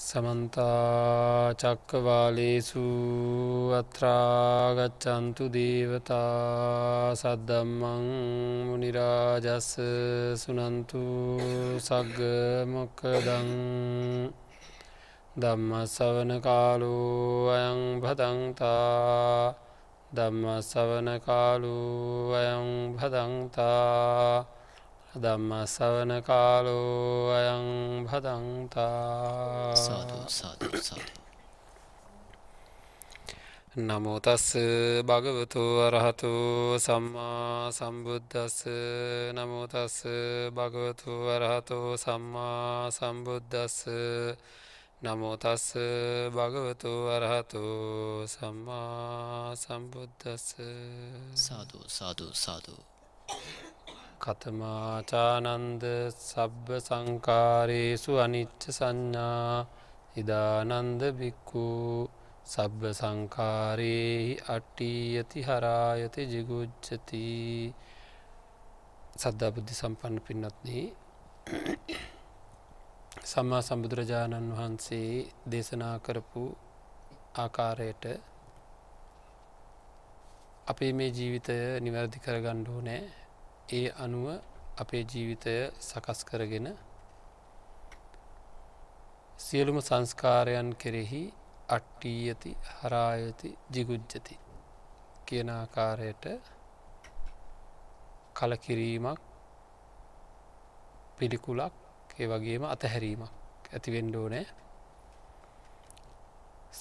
Samantha Cakkavalesu Atra Gaccantu Devata Saddhammang Munirajas Sunantu Sagga Mokkadam Dhamma Savana Kalu Ayam Bhadanta Dhamma Savana Kalu Ayam Bhadanta Dhamma Savana Kalu Ayam Bhadanta Sadhu, sadhu, sadhu. Namo tassa bhagavato arahato samma sambuddhassa. Namo tassa bhagavato arahato samma sambuddhassa. Namo tassa bhagavato arahato samma sambuddhassa. Sadhu, sadhu, sadhu. Katama cananda sabba sankaresu anicca sanna idananda bhikkhu sabba sankarehi attiyati harayati jigujjati saddha buddhi sampanna pinnatni samma sambuddharajanan wahanse desana karapu aakarayata ape me jeevitaya niwaradhi karaganna one anuva අපේ ජීවිතය සකස් කරගෙන සියලුම සංස්කාරයන් කෙරෙහි අට්ඨියති හරායති jigujjati කියන ආකාරයට කලකිරීමක් පිළිකුලක් ඒ වගේම අතහැරීමක් ඇති වෙන්න ඕනේ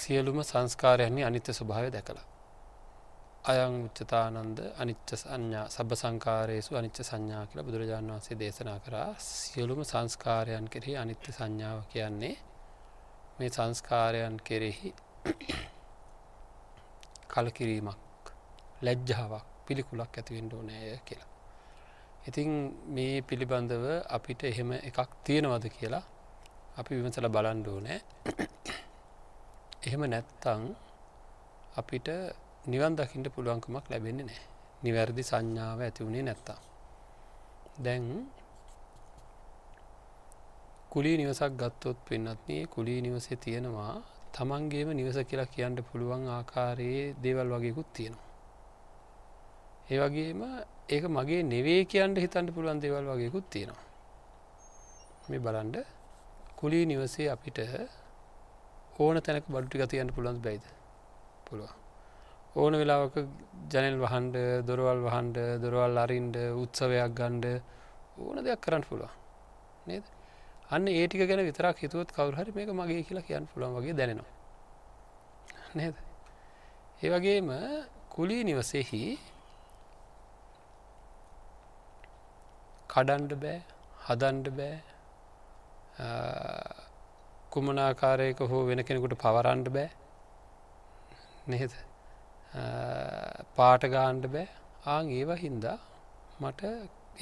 සියලුම සංස්කාරයන්ගේ අනිත්‍ය ස්වභාවය දැකලා Ayang uccatananda anicca sanya sabba sankaresu anicca sanya kiyala budurajan wahanse desana kara siyaluma sanskarayan kerehi anitya sanyawa kiyanne me sanskarayan kerehi kalakirimak lajjawak pilikulak athi wenna one kiyala ithin me pilibandawa apita ehema ekak tiyenawada kiyala api vimasala balanna one ehema naththam apita නිවන් දකින්න පුළුවන්කමක් ලැබෙන්නේ නැහැ. නිවැරදි සංඥාව ඇති වුණේ නැත්තම්. දැන් කුලී නිවසක් ගත්තොත් වෙන්නත් මේ කුලී නිවසේ තියෙනවා තමන්ගේම නිවස කියලා කියන්න පුළුවන් ආකාරයේ දේවල් වගේකුත් තියෙනවා. ඒ වගේම ඒක මගේ නෙවෙයි කියන්න හිතන්න පුළුවන් දේවල් වගේකුත් තියෙනවා. මේ බලන්න කුලී නිවසේ අපිට ඕන තැනක බඩු ටික තියන්න පුළුවන් බෑද? පුළුවන්. ඕන වෙලාවක ජනෙල් වහන්න, දොරවල් වහන්න, දොරවල් අරින්න, උත්සවයක් ගන්න ඕන දෙයක් කරන්න පුළුවන්. නේද? අන්න ඒ ටික ගැන විතරක් හිතුවොත් කවුරු හරි මේක මගේ කියලා කියන්න පුළුවන් වගේ දැනෙනවා. නේද? ඒ වගේම කුලී නිවසේහි කඩන්න බෑ, හදන්න බෑ. කුමන ආකාරයක හෝ වෙන කෙනෙකුට පවරන්න බෑ. නේද? පාට ගන්න බෑ ආන් ඒව හින්දා මට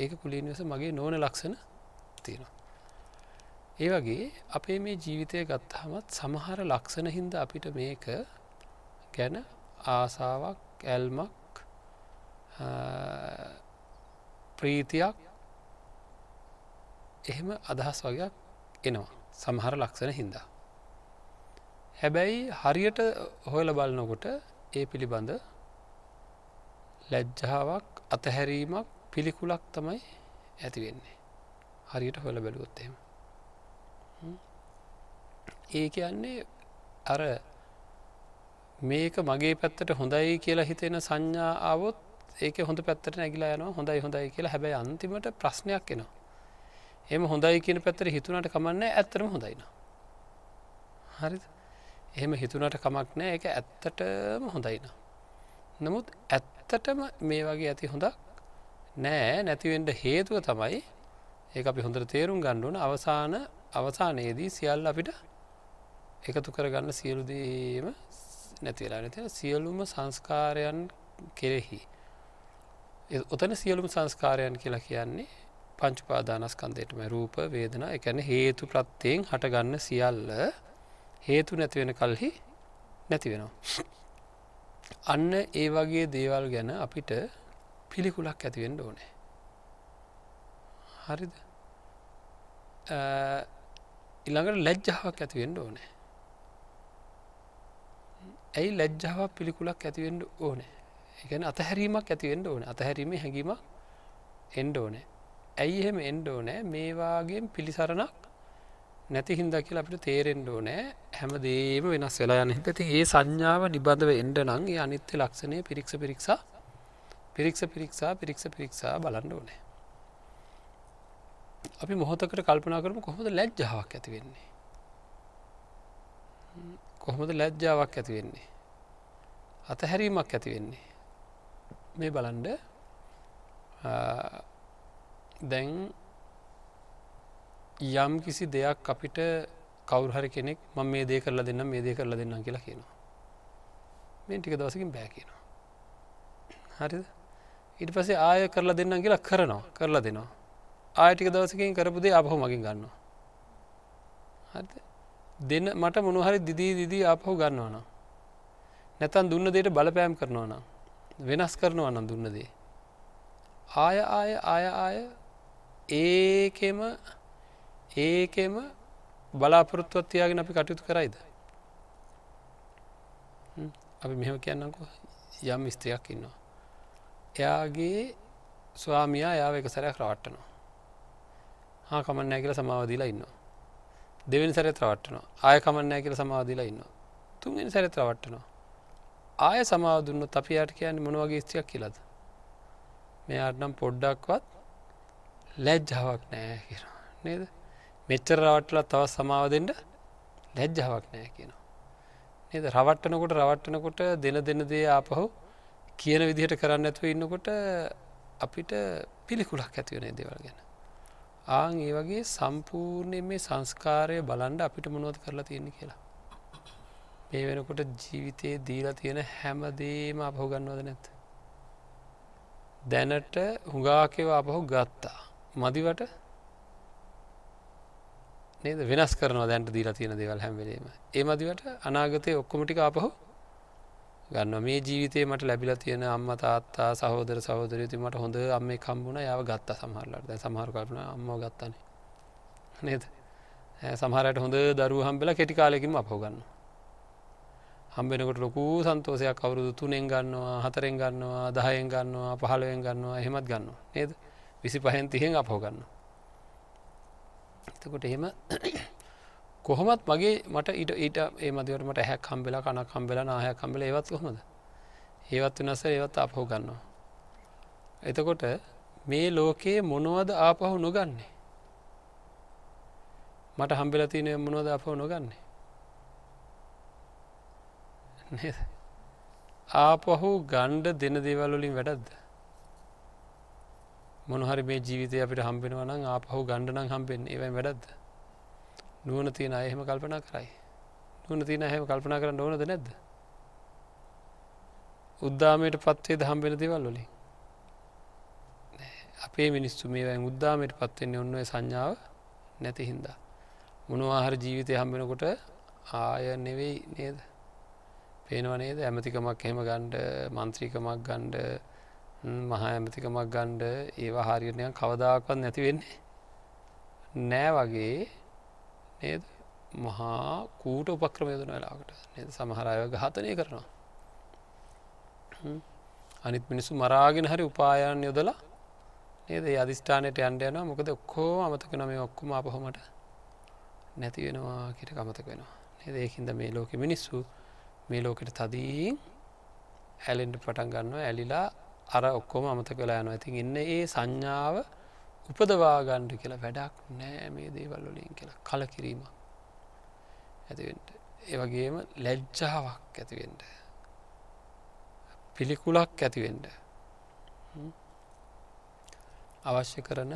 ඒක කුලී නිවස මගේ නොවන ලක්ෂණ තියෙනවා. ඒ වගේ අපේ මේ ජීවිතය ගත්තහමත් සමහර ලක්ෂණ හින්දා අපිට මේක ගැන ආසාවක් ඇල්මක් ප්‍රීතියක් එහෙම අදහස් වගේක් එනවා සමහර ලක්ෂණ හින්දා. හැබැයි හරියට හොයලා බලනකොට ඒ පිළිබඳ ලැජ්ජාවක් අතහැරීමක් පිළිකුලක් තමයි ඇති වෙන්නේ. හරියට හොයලා බලුවොත් එහෙම. ඒ කියන්නේ අර මේක මගේ පැත්තට හොඳයි කියලා හිතෙන සංඥා આવොත් ඒකේ හොඳ පැත්තට නැగిලා යනවා. හොඳයි හොඳයි කියලා හැබැයි අන්තිමට ප්‍රශ්නයක් එනවා. එහෙම හොඳයි කියන පැත්තට හිතුණාට කමක් නැහැ. ඇත්තටම හොඳයි නා. හරිද? එහෙම හිතුණාට කමක් නැහැ ඒක ඇත්තටම හොඳයි නා. නමුත් ඇත්තටම මේ වගේ ඇති හොඳක් නැහැ නැති වෙන්න හේතුව තමයි ඒක අපි හොඳට තේරුම් ගන්න ඕන අවසානයේදී සියල්ල අපිට එකතු කරගන්න සියලු දේම නැති වෙලා නැති සියලුම සංස්කාරයන් කෙරෙහි උතන සියලුම සංස්කාරයන් කියලා කියන්නේ පංච උපාදානස්කන්ධයටම රූප වේදනා ඒ කියන්නේ හේතු ප්‍රත්‍යයෙන් හටගන්න සියල්ල හේතු නැති වෙන කල්හි නැති වෙනවා. අන්න ඒ වගේ දේවල් ගැන අපිට පිළිකුලක් ඇති වෙන්න ඕනේ. හරිද? ඊළඟට ලැජ්ජාවක් ඇති වෙන්න ඕනේ. ඒ ලැජ්ජාව පිළිකුලක් ඇති වෙන්න ඕනේ. ඒ කියන්නේ අතහැරීමක් ඇති වෙන්න ඕනේ. අතහැරීමේ හැඟීමක් එන්න ඕනේ. ඇයි එහෙම එන්න ඕනේ? මේ වාගේම පිළිසරණක් නැති හින්දා කියලා අපිට තේරෙන්න ඕනේ. හැමදේම වෙනස් වෙලා යන හින්දා. ඉතින් මේ සංඥාව නිබඳව එන්න නම් ඒ අනිත්‍ය ලක්ෂණය පිරික්ස පිරික්සා බලන්න ඕනේ. අපි මොහොතකට කල්පනා කරමු කොහොමද ලැජ්ජාවක් ඇති වෙන්නේ? කොහොමද ලැජ්ජාවක් ඇති වෙන්නේ? අතහැරීමක් ඇති වෙන්නේ? මේ බලන්න දැන් යම් කිසි දෙයක් අපිට කවුරු හරි කෙනෙක් මම මේ දේ කරලා දෙන්නම් මේ දේ කරලා දෙන්නම් කියලා කියනවා. මේ ටික දවසකින් බෑ කියනවා. හරිද? ඊට පස්සේ ආයෙ කරලා දෙන්නම් කියලා කරලා දෙනවා. ආයතික දවසකින් කරපු දේ ආපහු මගෙන් ගන්නවා. හරිද? දෙන මට මොනවා හරි දිදී ආපහු ගන්නවා නම් නැත්නම් දුන්න දෙයට බලපෑම් කරනවා නම් වෙනස් කරනවා නම් දුන්න දේ ආය ඒකෙම බලාපොරොත්තුවක් තියාගෙන අපි කටයුතු කරයිද? අපි මෙහෙම කියන්නම්කෝ යම් ස්ත්‍රියක් ඉන්නවා. එයාගේ ස්වාමියා එයාව එක සැරයක් රවට්ටනවා. ආ කමක් නැහැ කියලා සමාව දීලා ඉන්නවා. දෙවෙනි සැරේත් රවට්ටනවා. ආය කමක් නැහැ කියලා සමාව දීලා ඉන්නවා. තුන්වෙනි සැරේත් රවට්ටනවා. ආය සමාව දුන්නොත් අපි යාට කියන්නේ මොන වගේ ස්ත්‍රියක් කියලාද? මෙයාට නම් පොඩ්ඩක්වත් ලැජ්ජාවක් නැහැ කියනවා. නේද? මෙච්චර රවට්ටලා තව සමාව දෙන්න ලැජ්ජාවක් නැහැ කියනවා. නේද? රවට්ටනකොට දෙන දේ ආපහු කියන විදිහට කරන්නේ නැතුව ඉන්නකොට අපිට පිළිකුලක් ඇති වෙන දේවල් ගැන. ආන් ඒ වගේ සම්පූර්ණයෙන් මේ සංස්කාරය බලන්න අපිට මොනවද කරලා තියෙන්නේ කියලා. මේ වෙනකොට ජීවිතේ දීලා තියෙන හැමදේම අපහු ගන්නවද නැද්ද? දැනට හුඟාකේව අපහු ගත්තා. මදිවට නේද වෙනස් කරනවා දැනට දීලා තියෙන දේවල් හැම වෙලේම. ඒ මදිවට අනාගතේ ඔක්කොම ටික අපහු ගන්නවා. මේ ජීවිතේ මට ලැබිලා තියෙන අම්මා තාත්තා සහෝදර සහෝදරියෝ ඉතින් මට හොඳ අම්මෙක් හම්බුණා. යාව ගත්තා සමහරවල්ලාට. දැන් සමහර කල්පනා අම්මව ගත්තානේ. නේද? සමහරකට හොඳ දරුවෝ හම්බෙලා කෙටි කාලෙකින්ම අපව ගන්නවා. හම්බ වෙනකොට ලොකු සන්තෝෂයක් අවුරුදු 3න් ගන්නවා, 4න් ගන්නවා, 10න් ගන්නවා, 15න් ගන්නවා, එහෙමත් ගන්නවා. නේද? 25න් 30න් අපව ගන්නවා. එතකොට එහෙම කොහොමත් මගේ මට ඊට ඒ මදිවට මට ඇහක් හම්බෙලා කනක් හම්බෙලා නාහයක් හම්බෙලා ඒවත් කොහොමද? ඒවත් වෙනස්සේ ඒවත් ආපහු ගන්නවා. එතකොට මේ ලෝකයේ මොනවද ආපහු නොගන්නේ? මට හම්බෙලා තියෙන මොනවද ආපහු නොගන්නේ? නේද? ආපහු ගන්න දෙන දේවල් වලින් වැඩක්ද? මොන හරි මේ ජීවිතේ අපිට හම්බෙනවා නම් ආපහු ගන්න නම් හම්බෙන්නේ ඒවෙන් වැඩක්ද? නුවණ තියෙන අය එහෙම කල්පනා කරයි. නුවණ තියෙන අය එහෙම කල්පනා කරන්න ඕනද නැද්ද? උද්දාමයටපත් වේද හම්බෙන දේවල් වලින්? අපේ මිනිස්සු මේවෙන් උද්දාමයටපත් වෙන්නේ ඔන්න ඔය සංඥාව නැති හින්දා. මොනවා හරි ජීවිතේ හම්බෙනකොට ආය නෙවෙයි නේද? පේනව නේද? ඇමතිකමක් එහෙම ගන්නද, മന്ത്രിකමක් ගන්නද, මහා ඇමතිකමක් ගන්නද ඒවා හරියට නිකන් කවදාකවත් නැති වෙන්නේ නෑ වගේ. නේද? මහා කූට උපක්‍රම යොදන වෙලාවකට නේද සමහර අය ඝාතනය කරනවා. අනිත් මිනිස්සු මරාගෙන හරි උපායන් යොදලා නේද ඒ අදිෂ්ඨානයට යන්න යනවා. මොකද ඔක්කොම අමතක වෙනවා. මේ ඔක්කොම අපහොමට නැති වෙනවා කියලා අමතක වෙනවා. නේද? ඒකින්ද මේ ලෝකෙ මිනිස්සු මේ ලෝකෙට තදින් ඇලෙන්න පටන් ගන්නවා. ඇලිලා අර ඔක්කොම අමතක වෙලා යනවා. ඉතින් ඉන්නේ ඒ සංඥාව උපදවා ගන්න කියලා වැඩක් නෑ මේ දේවල් වලින් කියලා කලකිරීමක් ඇති වෙන්න. ඒ වගේම ලැජ්ජාවක් ඇති වෙන්න. පිළිකුලක් ඇති වෙන්න. අවශ්‍ය කරන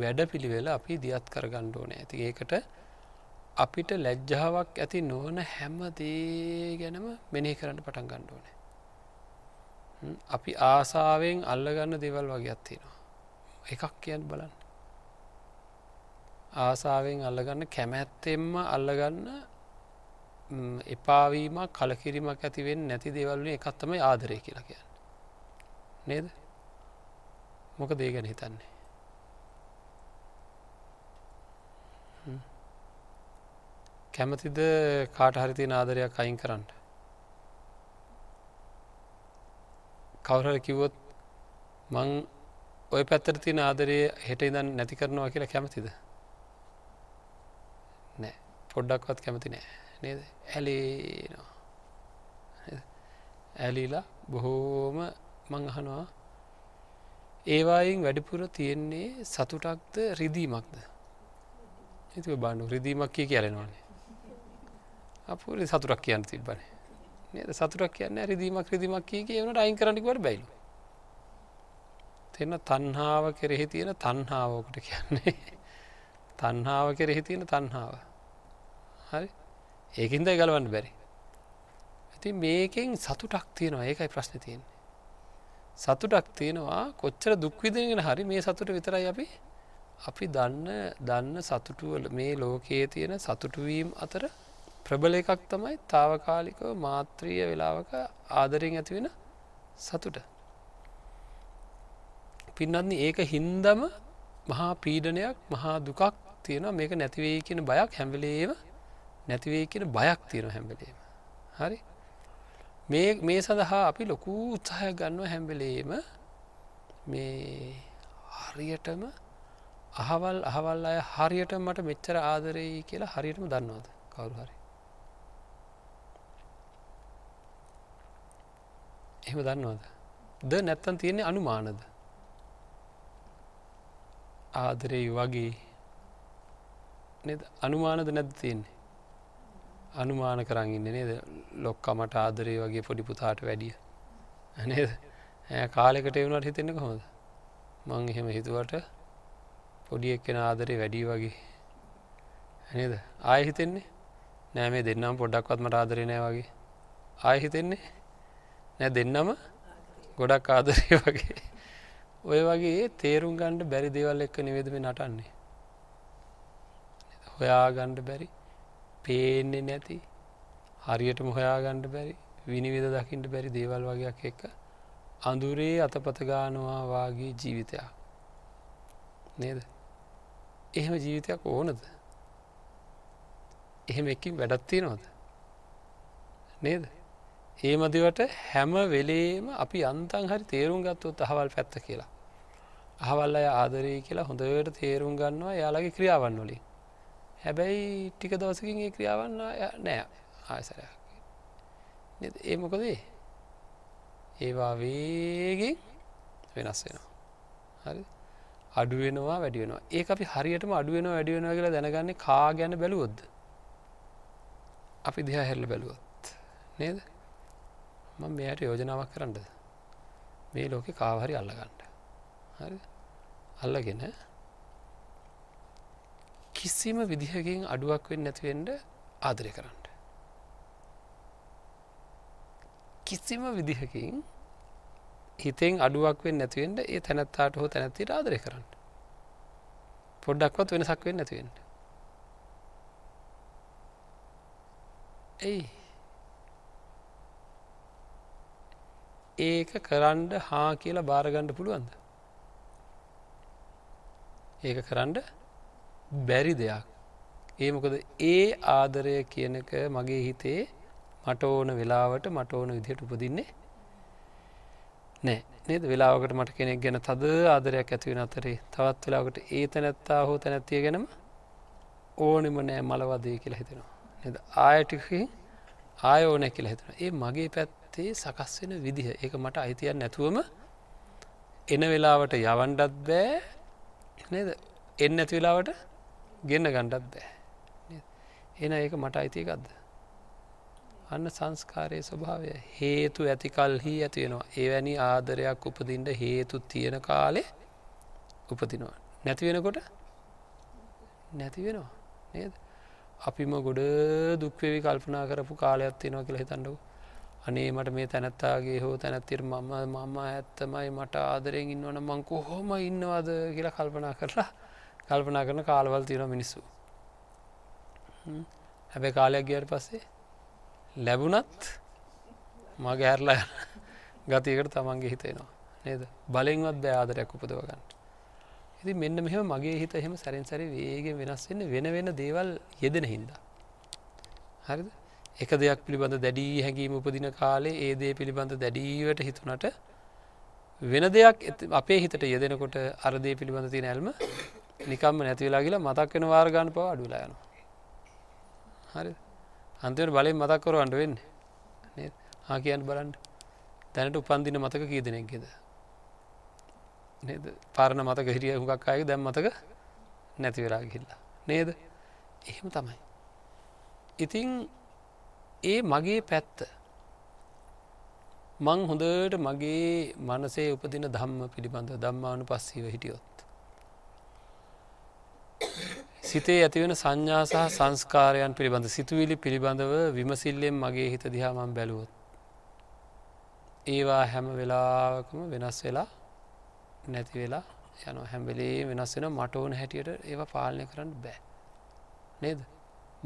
වැඩපිළිවෙල අපි දියත් කරගන්න ඕනේ. ඉතින් ඒකට අපිට ලැජ්ජාවක් ඇති නොවන හැම දේ ගැනම මෙනෙහි කරන්න පටන් ගන්න ඕනේ. අපි ආසාවෙන් අල්ලගන්න දේවල් වගේක් තියෙනවා. එකක් කියන්න බලන්න. ආසාවෙන් අල්ලගන්න කැමැත්තෙන්ම අල්ලගන්න එපාවීමක් කලකිරීමක් ඇති වෙන්නේ නැති දේවල් වලින් එකක් තමයි ආදරය කියලා කියන්නේ. නේද? මොකද ඒ ගැන හිතන්නේ? කැමතිද කාට හරි තියෙන ආදරයක් අයින් කරන්න? කවුරු හරි කිව්වොත් මං ඔය පැත්තට තියෙන ආදරය හෙට ඉඳන් නැති කරනවා කියලා කැමතිද? නෑ. පොඩ්ඩක්වත් කැමති නෑ. නේද? ඇලේනවා. ඇලීලා බොහෝම මං අහනවා ඒවායින් වැඩිපුර තියෙන්නේ සතුටක්ද රිදීමක්ද? ඉතින් බලන්න රිදීමක් කියලනවානේ. අපුරේ සතුටක් කියන්න තිබ්බනේ. නේද? සතුටක් කියන්නේ රිදීමක් කිය උනට අයින් කරන්න කිව්වට බැයිලු. තේන තණ්හාව කෙරෙහි තියෙන තණ්හාව ඔකට කියන්නේ. තණ්හාව කෙරෙහි තියෙන තණ්හාව. හරි? ඒකින්ද ගලවන්න බැරි. ඉතින් මේකෙන් සතුටක් තියෙනවා. ඒකයි ප්‍රශ්නේ තියෙන්නේ. සතුටක් තියෙනවා කොච්චර දුක් විඳිනගෙන හරි මේ සතුට විතරයි අපි දන්න සතුට වල මේ ලෝකයේ තියෙන සතුට වීම අතර ප්‍රබල එකක් තමයි తాවකාලිකව මාත්‍රීය වේලාවක ආදරෙන් ඇති වෙන සතුට. පින්නන්නේ ඒක හින්දම මහා පීඩනයක්, මහා දුකක් තියෙනවා. මේක නැති වෙයි කියන බයක් හැම වෙලේම නැති වෙයි කියන බයක් තියෙනවා හැම වෙලේම. හරි? මේ සඳහා අපි ලොකු උත්සාහයක් ගන්නවා හැම වෙලේම මේ හරියටම අහවල් අය හරියටම මට මෙච්චර ආදරෙයි කියලා හරියටම දන්නවද කවුරු හරි? එහෙම දන්නවද? ද නැත්තම් තියෙන්නේ අනුමානද? ආදරෙයි වගේ නේද? අනුමානද නැද්ද තියෙන්නේ? අනුමාන කරන් ඉන්නේ නේද? ලොක්කා මට ආදරේ වගේ පොඩි පුතාට වැඩිය නේද? කාලයකට ඒ වුණාට හිතෙන්නේ කොහොමද? මං එහෙම හිතුවට පොඩි එක්කෙන ආදරේ වැඩි වගේ නේද? ආයෙ හිතෙන්නේ නෑ මේ දෙන්නම පොඩ්ඩක්වත් මට ආදරේ නෑ වගේ. ආයෙ හිතෙන්නේ නෑ දෙන්නම ගොඩක් ආදරේ වගේ. ඔය වගේ තේරුම් ගන්න බැරි දේවල් එක්ක නෙවෙයිද මේ නටන්නේ. හොයා ගන්න බැරි, පේන්නේ නැති, හරියටම හොයා ගන්න බැරි, විනිවිද දකින්න බැරි දේවල් වගේක් එක්ක අඳුරේ අතපත ගන්නවා වාගේ ජීවිතයක් නේද? එහෙම ජීවිතයක් ඕනද? එහෙම එකකින් වැඩක් තියනවද? නේද? මේ මදිවට හැම වෙලේම අපි අන්තං හරි තේරුම් ගත්තොත් අහවල් පැත්ත කියලා. අහවල් අය ආදරේ කියලා හොඳට තේරුම් ගන්නවා එයාලගේ ක්‍රියාවන් වලින්. හැබැයි ටික දවසකින් ඒ ක්‍රියාවන් නෑ ආයසරයක්. නේද? ඒ මොකද ඒ? ඒවා වේගෙන් වෙනස් වෙනවා. හරිද? අඩු වෙනවා, වැඩි වෙනවා. ඒක අපි හරියටම අඩු වෙනවා, වැඩි වෙනවා කියලා දැනගන්නේ කා ගැන බැලුවොත්ද? අපි දිහා හැරලා බැලුවොත්. නේද? මම මෙයාට යෝජනාවක් කරන්නද? මේ ලෝකේ කාව හරි අල්ලගන්න. හරිද? අල්ලගෙන කිසිම විදිහකින් අඩුවක් වෙන්නේ නැති වෙන්න ආදරය කරන්න. කිසිම විදිහකින් හිතෙන් අඩුවක් වෙන්නේ නැති වෙන්න ඒ තැනත්තාට හෝ තැනැත්තියට ආදරය කරන්න. පොඩ්ඩක්වත් වෙනසක් වෙන්නේ නැති වෙන්න. ඒක කරන්න හා කියලා බාර ගන්න පුළුවන්ද? ඒක කරන්න බැරි දෙයක්. ඒ මොකද ඒ ආදරය කියනක මගේ හිතේ මට ඕන වෙලාවට මට ඕන විදිහට උපදින්නේ නෑ. නේද? වෙලාවකට මට කෙනෙක් ගැන තද ආදරයක් ඇති වෙන අතරේ තවත් වෙලාවකට ඒ තැනැත්තා හෝ තැනැත්තිය ගැනම ඕනෙම නෑ මලවදේ කියලා හිතෙනවා. නේද? ආයතිකේ ආය ඕනේ කියලා හිතනවා. ඒ මගේ පැත්තේ සකස් වෙන විදිහ. ඒක මට අයිතියක් නැතුවම එන වෙලාවට යවන්නත් බෑ. නේද? එන්නේ නැති වෙලාවට ගෙන්න ගන්නත් බෑ. එහෙනම් ඒක මට අයිති එකක්ද? අන්න සංස්කාරයේ ස්වභාවය. හේතු ඇති කල්හි ඇති වෙනවා. එවැනි ආදරයක් උපදින්න හේතු තියෙන කාලේ උපදිනවා. නැති වෙනකොට නැති වෙනවා. නේද? අපිම ගොඩ දුක් වේවි කල්පනා කරපු කාලයක් තියෙනවා කියලා හිතන්නකො. අනේ මට මේ තැනත්තාගේ හෝ තැනැත්තියට මම ඇත්තමයි මට ආදරෙන් ඉන්නවනම් මං කොහොම ඉන්නවද කියලා කල්පනා කරන කාලවල තියෙන මිනිස්සු. හැබැයි කාලයක් ගියාට පස්සේ ලැබුණත් මගේ ඇරලා ගතියකට තමන්ගේ හිත එනවා. නේද? බලෙන්වත් බෑ ආදරයක් උපදව ගන්න. ඉතින් මෙන්න මෙහෙම මගේ හිත එහෙම සැරෙන් සැරේ වේගෙන් වෙනස් වෙන දේවල් යෙදෙන හින්දා හරිද? එක දෙයක් පිළිබඳ දැඩි හැඟීම් උපදින කාලේ ඒ දේ පිළිබඳ දැඩිවට හිතුණට වෙන දෙයක් අපේ හිතට යෙදෙනකොට අර දේ පිළිබඳ තියෙන ඇල්ම නිකම්ම නැති වෙලා ගිහලා මතක් වෙන වාර ගන්න පව අඩු වෙලා යනවා. හරිද? අන්තිමට බලෙන් මතක් කරවන්න වෙන්නේ නේද? ආ කියන්න බලන්න. දැනට උපන්දින මතක කී දෙනෙක්ද? නේද? පාරණ මතක හිරිය හුඟක් ආයේ දැන් මතක නැති වෙලා ගිහලා. නේද? එහෙම තමයි. ඉතින් මගේ පැත්ත මං හොඳට මගේ මනසේ උපදින ධම්ම පිළිබඳ ධම්මානුපස්සීව හිටියොත් සිතේ ඇති වෙන සංඥා සහ සංස්කාරයන් පිළිබඳ සිතුවිලි පිළිබඳව විමසිල්ලෙන් මගේ හිත දිහා මම බැලුවොත් ඒවා හැම වෙලාවකම වෙනස් වෙලා නැති වෙලා යනවා. හැම වෙලේම වෙනස් වෙනවා. මට ඕන හැටියට ඒවා පාලනය කරන්න බෑ නේද?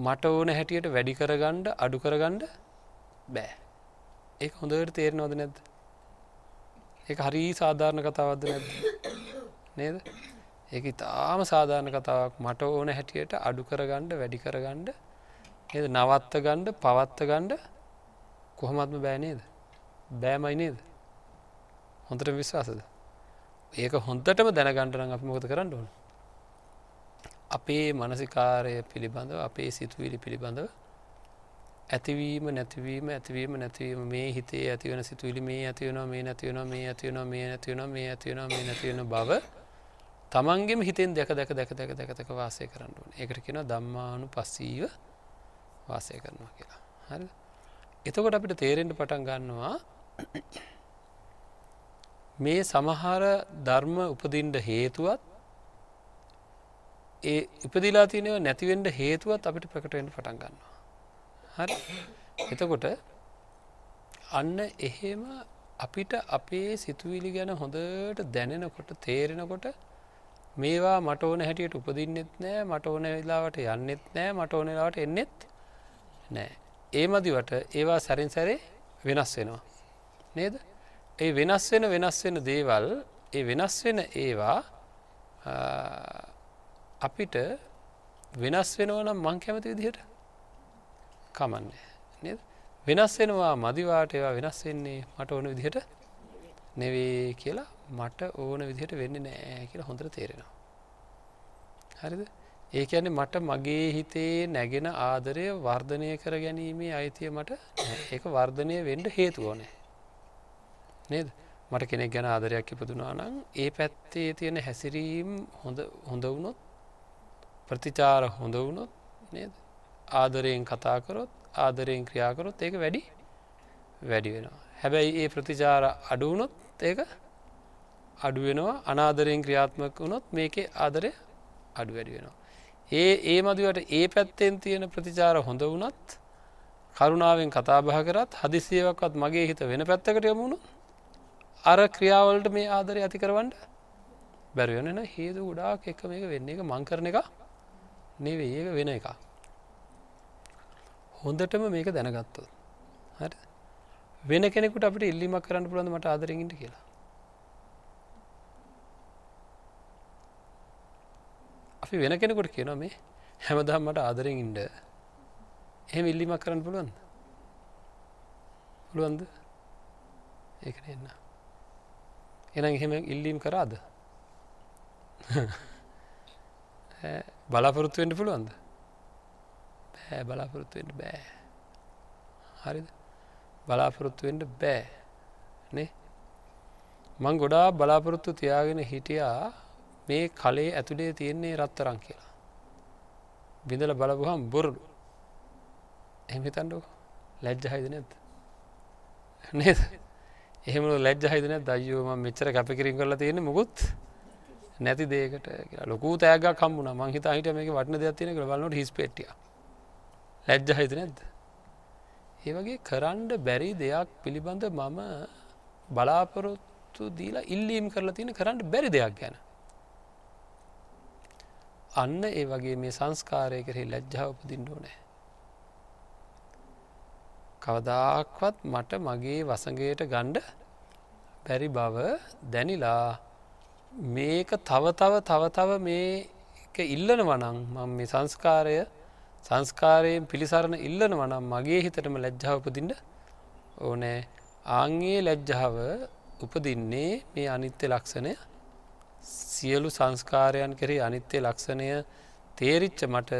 මට ඕන හැටියට වැඩි කරගන්න අඩු කරගන්න බෑ. ඒක හොඳට තේරෙනවද නැද්ද? ඒක හරි සාධාරණ කතාවක්ද නැද්ද? නේද? ඒක ඉතාම සාධාරණ කතාවක්. මට ඕන හැටියට අඩු කරගන්න වැඩි කරගන්න නේද? නවත්ත ගන්න පවත්ත ගන්න කොහොමත්ම බෑ නේද? බෑමයි නේද? හොඳට විශ්වාසද? ඒක හොඳටම දැනගන්න නම් අපි මොකද කරන්න ඕන? අපේ මනසිකාරය පිළිබඳව අපේ සිතුවිලි පිළිබඳව ඇතිවීම නැතිවීම ඇතිවීම නැතිවීම මේ හිතේ ඇති වෙන සිතුවිලි මේ ඇති වෙනවා මේ නැති වෙනවා මේ ඇති වෙනවා මේ නැති වෙනවා මේ ඇති වෙනවා මේ නැති වෙන බව තමන්ගෙම හිතෙන් දැක දැක වාසය කරන්න ඕනේ. ඒකට කියනවා ධම්මානුපස්සීව වාසය කරනවා කියලා. හරිද? එතකොට අපිට තේරෙන්න පටන් ගන්නවා මේ සමහර ධර්ම උපදින්න හේතුවත් ඉපදිලා තියෙනව නැති වෙන්න හේතුවත් අපිට ප්‍රකට වෙන්න පටන් ගන්නවා. හරි. එතකොට අන්න එහෙම අපිට අපේ සිතුවිලි ගැන හොඳට දැනෙනකොට තේරෙනකොට මේවා මට ඕන හැටියට උපදින්නෙත් නෑ, මට ඕන වෙලාවට යන්නෙත් නෑ, මට ඕන වෙලාවට එන්නෙත් නෑ. ඒ මදිවට ඒවා සැරින් සැරේ වෙනස් වෙනවා. නේද? ඒ වෙනස් වෙන දේවල්, ඒ වෙනස් වෙන ඒවා අපිට වෙනස් වෙනවා නම් මං කැමති විදිහට කමන්නේ නේද? වෙනස් වෙනවා මදිවාට ඒවා වෙනස් වෙන්නේ මට ඕන විදිහට නෙවෙයි කියලා, මට ඕන විදිහට වෙන්නේ නැහැ කියලා හොඳට තේරෙනවා. හරිද? ඒ කියන්නේ මට මගේ හිතේ නැගෙන ආදරය වර්ධනය කර ගැනීමේ අයිතිය මට නැහැ. ඒක වර්ධනය වෙන්න හේතුව නැහැ නේද? මට කෙනෙක් ගැන ආදරයක් ඉපදුනා නම් ඒ පැත්තේ තියෙන හැසිරීම හොඳ වුණොත්, ප්‍රතිචාර හොඳ වුණොත් නේද? ආදරයෙන් කතා කරොත්, ආදරයෙන් ක්‍රියා කරොත් ඒක වැඩි වෙනවා. හැබැයි ඒ ප්‍රතිචාර අඩු වුණොත් ඒක අඩු වෙනවා. අනාදරයෙන් ක්‍රියාත්මක වුණොත් මේකේ ආදරය වැඩි වෙනවා. ඒ මදිවට ඒ පැත්තෙන් තියෙන ප්‍රතිචාර හොඳ වුණත්, කරුණාවෙන් කතා බහ කරත්, හදිසියවක්වත් මගේ හිත වෙන පැත්තකට යමු වුණොත් අර ක්‍රියාවලට මේ ආදරය ඇති කරවන්න බැරි වෙන නේ. හේතු ගොඩාක් එක මේක වෙන්නේ. ඒක මං කරන එක නෙවෙයි, ඒක වෙන එකක්. හොඳටම මේක දැනගත්තොත්. හරිද? වෙන කෙනෙකුට අපිට ඉල්ලීමක් කරන්න පුළුවන්ද මට ආදරෙන් ඉන්න කියලා? අපි වෙන කෙනෙකුට කියනවා මේ හැමදාම මට ආදරෙන් ඉන්න. එහෙම ඉල්ලීමක් කරන්න පුළුවන්ද? පුළුවන්ද? ඒක නෙන්න. එහෙනම් එහෙම ඉල්ලීම් කරාද? බලාපොරොත්තු වෙන්න පුළුවන්ද? බෑ, බලාපොරොත්තු වෙන්න බෑ. හරිද? බලාපොරොත්තු වෙන්න බෑ නේ. මං ගොඩාක් බලාපොරොත්තු තියාගෙන හිටියා මේ කලේ ඇතුලේ තියෙන රත්තරන් කියලා. බින්දලා බලපුවහම බොරළු. එහෙම හිතන්නකො. ලැජ්ජයිද නැද්ද? නේද? එහෙම ලැජ්ජයිද නැද්ද? අයියෝ මම මෙච්චර කැපකිරීම කරලා තියෙන්නේ මොකුත් නැති දෙයකට කියලා ලොකු තෑග්ගක් හම්බුණා. මං හිතා හිටියා මේකේ වටින දෙයක් තියෙන කියලා. බලනකොට හිස් පෙට්ටියක්. ලැජ්ජයිද නැද්ද? ඒ වගේ කරන්න බැරි දෙයක් පිළිබඳ මම බලාපොරොත්තු දීලා ඉල්ලීම් කරලා තියෙන කරන්න බැරි දෙයක් ගැන. අන්න ඒ වගේ මේ සංස්කාරය කෙරෙහි ලැජ්ජාව උපදින්න ඕනේ. කවදාක්වත් මට මගේ වසඟයට ගන්න බැරි බව දැනිලා මේක තව තව මේ ඉල්ලනවා නම් මම මේ සංස්කාරය සංස්කාරයෙන් පිළිසරණ ඉල්ලනවා නම් මගේ හිතටම ලැජ්ජාව උපදින්න ඕනේ. ආන්ගේ ලැජ්ජාව උපදින්නේ මේ අනිත්‍ය ලක්ෂණය සියලු සංස්කාරයන් කෙරෙහි අනිත්‍ය ලක්ෂණය තේරිච්ච මට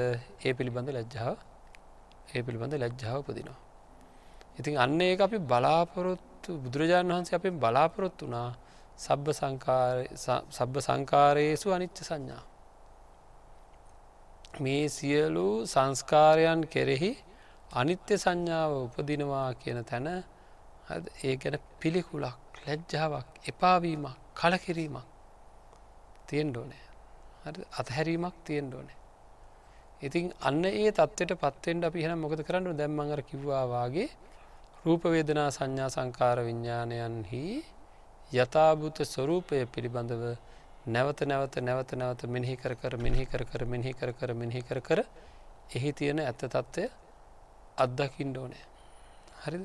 ඒ පිළිබඳ ලැජ්ජාව උපදිනවා. ඉතින් අන්න ඒක අපි බලාපොරොත්තු බුදුරජාණන් වහන්සේ අපෙන් බලාපොරොත්තු වුණා සබ්බ සංකාරේසු අනිත්‍ය සංඥා. මේ සියලු සංස්කාරයන් කෙරෙහි අනිත්‍ය සංඥාව උපදිනවා කියන තැන ඒ ගැන පිළිකුලක් ලැජ්ජාවක් එපාවීමක් කලකිරීමක් තියෙන්න ඕනේ. හරි අතහැරීමක් තියෙන්න ඕනේ. ඉතින් අන්න ඒ தත්වෙට පත් වෙන්න අපි එහෙනම් මොකද කරන්නේ? දැන් මම අර කිව්වා වාගේ රූප වේදනා සංඥා සංකාර විඥානයන්හි යථාභූත ස්වરૂපය පිළිබඳව නැවත නැවත මෙනෙහි කර කර එහි තියෙන ඇත්ත తත්වය අත්දකින්න ඕනේ. හරිද?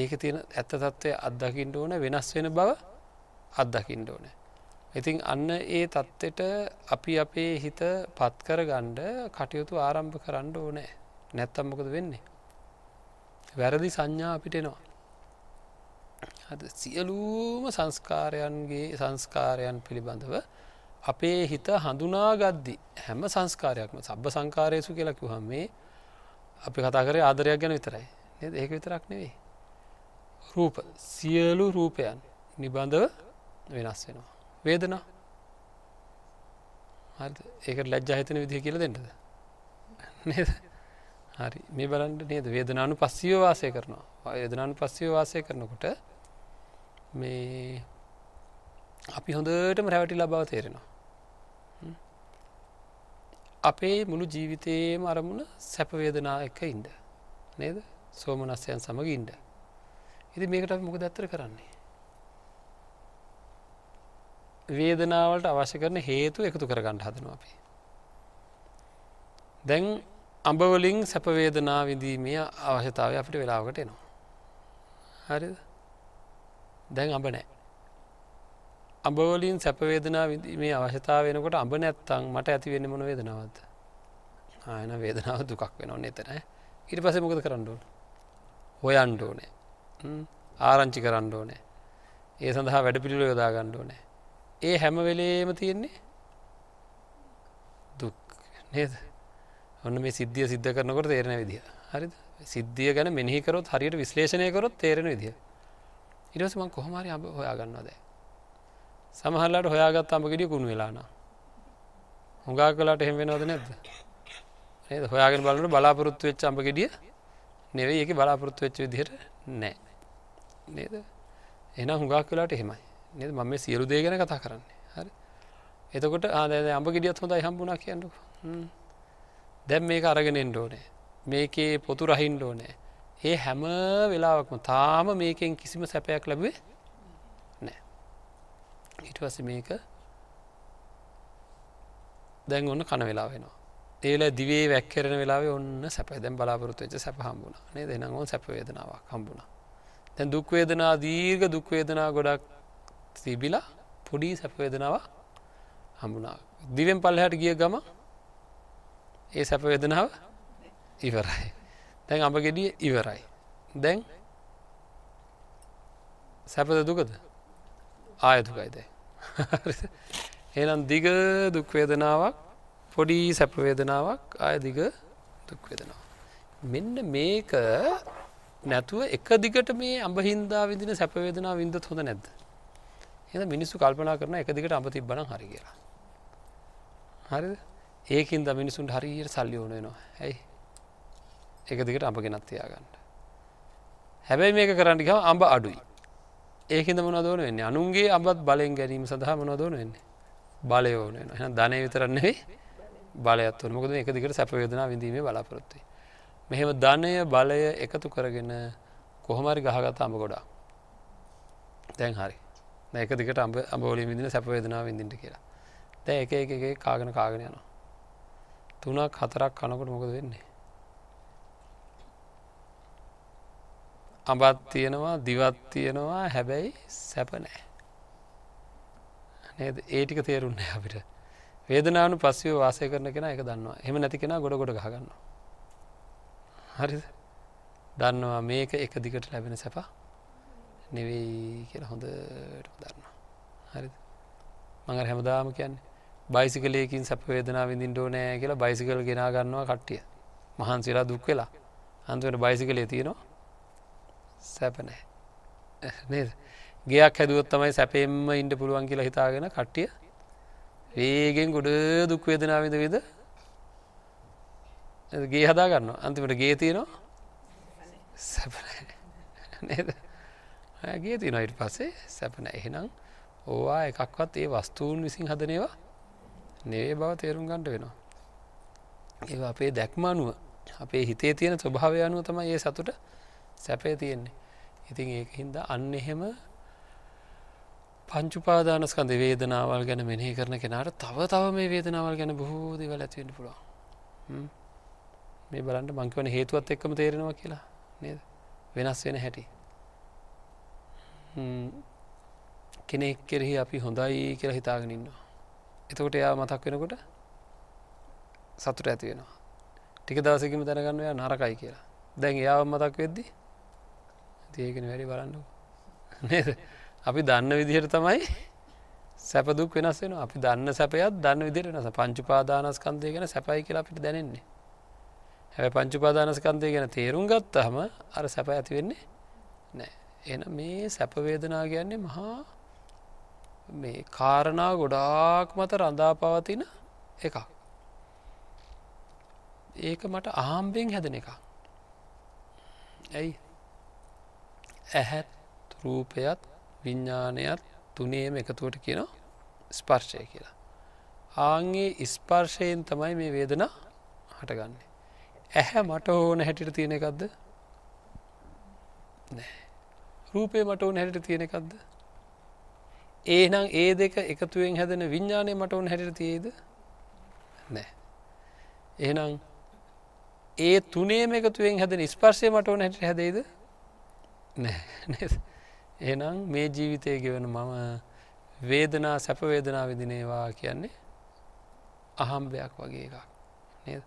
ඒකේ තියෙන ඇත්ත తත්වය අත්දකින්න ඕනේ, වෙනස් වෙන බව අත්දකින්න ඕනේ. ඉතින් අන්න ඒ தත්වෙට අපි අපේ හිත පත් කරගන්න කටයුතු ආරම්භ කරන්න ඕනේ. නැත්තම් මොකද වෙන්නේ? වැරදි සංඥා අපිට එනවා. සියලුම සංස්කාරයන් පිළිබඳව අපේ හිත හඳුනාගද්දී හැම සංස්කාරයක්ම සබ්බ සංකාරයසු කියලා කිව්වම මේ අපි කතා කරේ ආදරයක් ගැන විතරයි නේද? ඒක විතරක් නෙවෙයි. රූප සියලු රූපයන් නිබඳව වෙනස් වෙනවා. වේදනා හරිද? ඒකට ලැජ්ජා හිතෙන විදිය කියලා දෙන්නද නේද? හරි මේ බලන්න නේද? වේදනානුපස්සීව වාසය කරනවා. වේදනානුපස්සීව වාසය කරනකොට මේ අපි හොඳටම රැවටිලා බව තේරෙනවා. අපේ මුළු ජීවිතේම අරමුණ සැප වේදනා එක ඉඳ නේද? සෝමනස්සයන් සමග ඉඳ. ඉතින් මේකට අපි මොකද අත්තර කරන්නේ? වේදනාවලට අවශ්‍ය කරන හේතු එකතු කර ගන්න හදනවා අපි. දැන් අඹ වලින් සැප වේදනා විඳීමේ අවශ්‍යතාවය අපිට වෙලාවකට එනවා. හරිද? දැන් අඹ නැහැ. අඹ වලින් සැප වේදනා විඳීමේ අවශ්‍යතාවය වෙනකොට අඹ නැත්තම් මට ඇති වෙන්නේ මොන වේදනාවක්ද? ආයෙන වේදනාව දුකක් වෙනවනේ එතන. ඊට පස්සේ මොකද කරන්න ඕන? හොයන්න ඕනේ. ආරංචි කරන්න ඕනේ. ඒ සඳහා වැඩ පිළිවෙල යොදා ගන්න ඕනේ. ඒ හැම වෙලේම තියෙන්නේ දුක් නේද? ඔන්න මේ සිද්ධිය සිද්ධ කරනකොට තේරෙන විදිය. හරිද? සිද්ධිය ගැන මෙනෙහි කරොත් හරියට විශ්ලේෂණය කරොත් තේරෙන විදිය. ඊට පස්සේ මම කොහොම හරි අඹ හොයා ගන්නවා දැන්. සමහර ලාට හොයාගත්ත අඹ ගෙඩිය කුණු වෙලා නා. හුඟාක් වෙලාට එහෙම වෙනවද නැද්ද? නේද? හොයාගෙන බලනකොට බලාපොරොත්තු වෙච්ච අඹ ගෙඩිය නෙවෙයි, ඒකේ බලාපොරොත්තු වෙච්ච විදිහට නැහැ. නේද? එහෙනම් හුඟාක් වෙලාට එහෙමයි. නේද? මම මේ සියලු දේ ගැන කතා කරන්නේ. හරි. එතකොට දැන් අඹ ගෙඩියත් හොඳයි හම්බුණා කියන්නකො. දැන් මේක අරගෙන එන්න ඕනේ. මේකේ පොතු රහින්න ඕනේ. ඒ හැම වෙලාවකම තාම මේකෙන් කිසිම සැපයක් ලැබුවේ නැහැ. ඊට පස්සේ මේක දැන් ඔන්න කන වෙලාව වෙනවා. ඒ වෙලාවේ දිවේ වැක්කිරෙන වෙලාවේ ඔන්න සැපය දැන් බලාපොරොත්තු වෙච්ච සැප හම්බුණා නේද? එහෙනම් ඔන්න සැප වේදනාවක් හම්බුණා. දැන් දුක් වේදනා දීර්ඝ දුක් වේදනා ගොඩක් තිබිලා පොඩි සැප වේදනාවක් හම්බුණා. දිවෙන් පල්ලෙහාට ගිය ගම ඒ සැප වේදනාව ඉවරයි. දැන් අඹ ගෙඩිය ඉවරයි. දැන් සැපද දුකද? ආය දුකයි දැන්. හරිද? එහෙනම් දිග දුක් වේදනාවක් පොඩි සැප වේදනාවක් ආය දිග දුක් වේදනාවක්. මෙන්න මේක නැතුව එක දිගට මේ අඹ හින්දා විඳින සැප වේදනාව විඳින්නත් හොඳ නැද්ද? එහෙනම් මිනිස්සු කල්පනා කරනවා එක දිගට අඹ තිබ්බනම් හරි කියලා. හරිද? ඒකින්ද මිනිසුන්ට හරියට සල්ලි ඕන වෙනවා. ඇයි? එක දිගට අඹ ගෙනත් තියාගන්න. හැබැයි මේක කරන්න ගියාම අඹ අඩුයි. ඒකෙන්ද මොනවද ඕන වෙන්නේ? අනුන්ගේ අඹත් බලෙන් ගැනීම සඳහා මොනවද ඕන වෙන්නේ? බලය ඕන වෙනවා. එහෙනම් ධනෙ විතරක් නෙවෙයි බලයත් ඕන. මොකද මේක දිගට සැප වේදනා විඳීමේ බලාපොරොත්තු වෙයි. මෙහෙම ධනය බලය එකතු කරගෙන කොහොම හරි ගහගත්ත අඹ ගොඩක්. දැන් හරි. දැන් එක දිගට අඹ වලින් විඳින සැප වේදනා විඳින්න කියලා. දැන් එක එක කාගෙන යනවා. 3ක් 4ක් කනකොට මොකද වෙන්නේ? අඹත් තියෙනවා දිවත් තියෙනවා හැබැයි සැප නැහැ. නේද? ඒ ටික තේරුන්නේ අපිට. වේදනාවනුපස්සීව වාසය කරන කෙනා ඒක දන්නවා. එහෙම නැති කෙනා ගොඩ ගහ ගන්නවා. හරිද? දන්නවා මේක එක දිගට ලැබෙන සැප නෙවෙයි කියලා හොඳට දන්නවා. හරිද? මම අර හැමදාම කියන්නේ බයිසිකලයකින් සැප වේදනාව විඳින්න ඕනේ කියලා බයිසිකල් ගෙනා ගන්නවා කට්ටිය. මහන්සිලා දුක් වෙලා. අන්තිමට බයිසිකලේ තියෙනවා සැප නැහැ. නේද? ගයක් හැදුවොත් තමයි සැපෙම්ම ඉන්න පුළුවන් කියලා හිතාගෙන කට්ටිය වේගෙන් ගොඩ දුක් වේදනාව විඳ විඳ ගේ හදා ගන්නවා. අන්තිමට ගේ තියෙනවා සැප නේද? ගේ තියෙනවා ඊට පස්සේ සැප නැහැ. එහෙනම් ඕවා එකක්වත් ඒ වස්තුන් විසින් හදන ඒවා නෙවෙයි බව තේරුම් ගන්න වෙනවා. ඒවා අපේ දැක්ම අනුව, අපේ හිතේ තියෙන ස්වභාවය අනුව තමයි ඒ සතුට සැපේ තියෙන්නේ. ඉතින් ඒකින්ද අන්න එහෙම පංච උපාදාන ස්කන්ධ වේදනාවල් ගැන මෙනෙහි කරන කෙනාට තව තව මේ වේදනාවල් ගැන බොහෝ දේවල් ඇති වෙන්න පුළුවන්. මේ බලන්න මං කියවන හේතුවත් එක්කම තේරෙනවා කියලා නේද? වෙනස් වෙන හැටි. කෙනෙක් කෙරෙහි අපි හොඳයි කියලා හිතාගෙන ඉන්නවා. එතකොට එයා මතක් වෙනකොට සතුට ඇති වෙනවා. ටික දවසකින් දැනගන්න එයා නරකයි කියලා. දැන් එයාව මතක් වෙද්දි ඉතින් ඒකනේ වැඩි බලන්නකො. නේද? අපි දන්න විදිහට තමයි සැප දුක් වෙනස් වෙනවා. අපි දන්න සැපයත් දන්න විදිහට වෙනස්. පංච උපාදානස්කන්ධය ගැන සැපයි කියලා අපිට දැනෙන්නේ. හැබැයි පංච උපාදානස්කන්ධය ගැන තේරුම් ගත්තාම අර සැප ඇති වෙන්නේ නැහැ. එහෙනම් මේ සැප වේදනා කියන්නේ මහා මේ කාරණා ගොඩාක් මත රඳා පවතින එකක්. ඒක මට අහම්බෙන් හැදෙන එකක්. ඇයි? ඇහත්, රූපයත්, විඥානයත් තුනේම එකතුවට කියනවා ස්පර්ශය කියලා. ආන්ගේ ස්පර්ශයෙන් තමයි මේ වේදනා හටගන්නේ. ඇහැ මට ඕන හැටියට තියෙන එකක්ද? නෑ. රූපේ මට ඕන හැටියට තියෙන එකක්ද? එහෙනම් ඒ දෙක එකතුවෙන් හැදෙන විඥානය මට ඕන හැටියට තියෙයිද? නෑ. එහෙනම් ඒ තුනේම එකතුවෙන් හැදෙන ස්පර්ශය මට ඕන හැටියට හැදෙයිද? නෑ. නේද? එහෙනම් මේ ජීවිතයේ ගෙවන මම වේදනා සැප වේදනා විඳිනවා කියන්නේ අහම්බයක් වගේ එකක් නේද?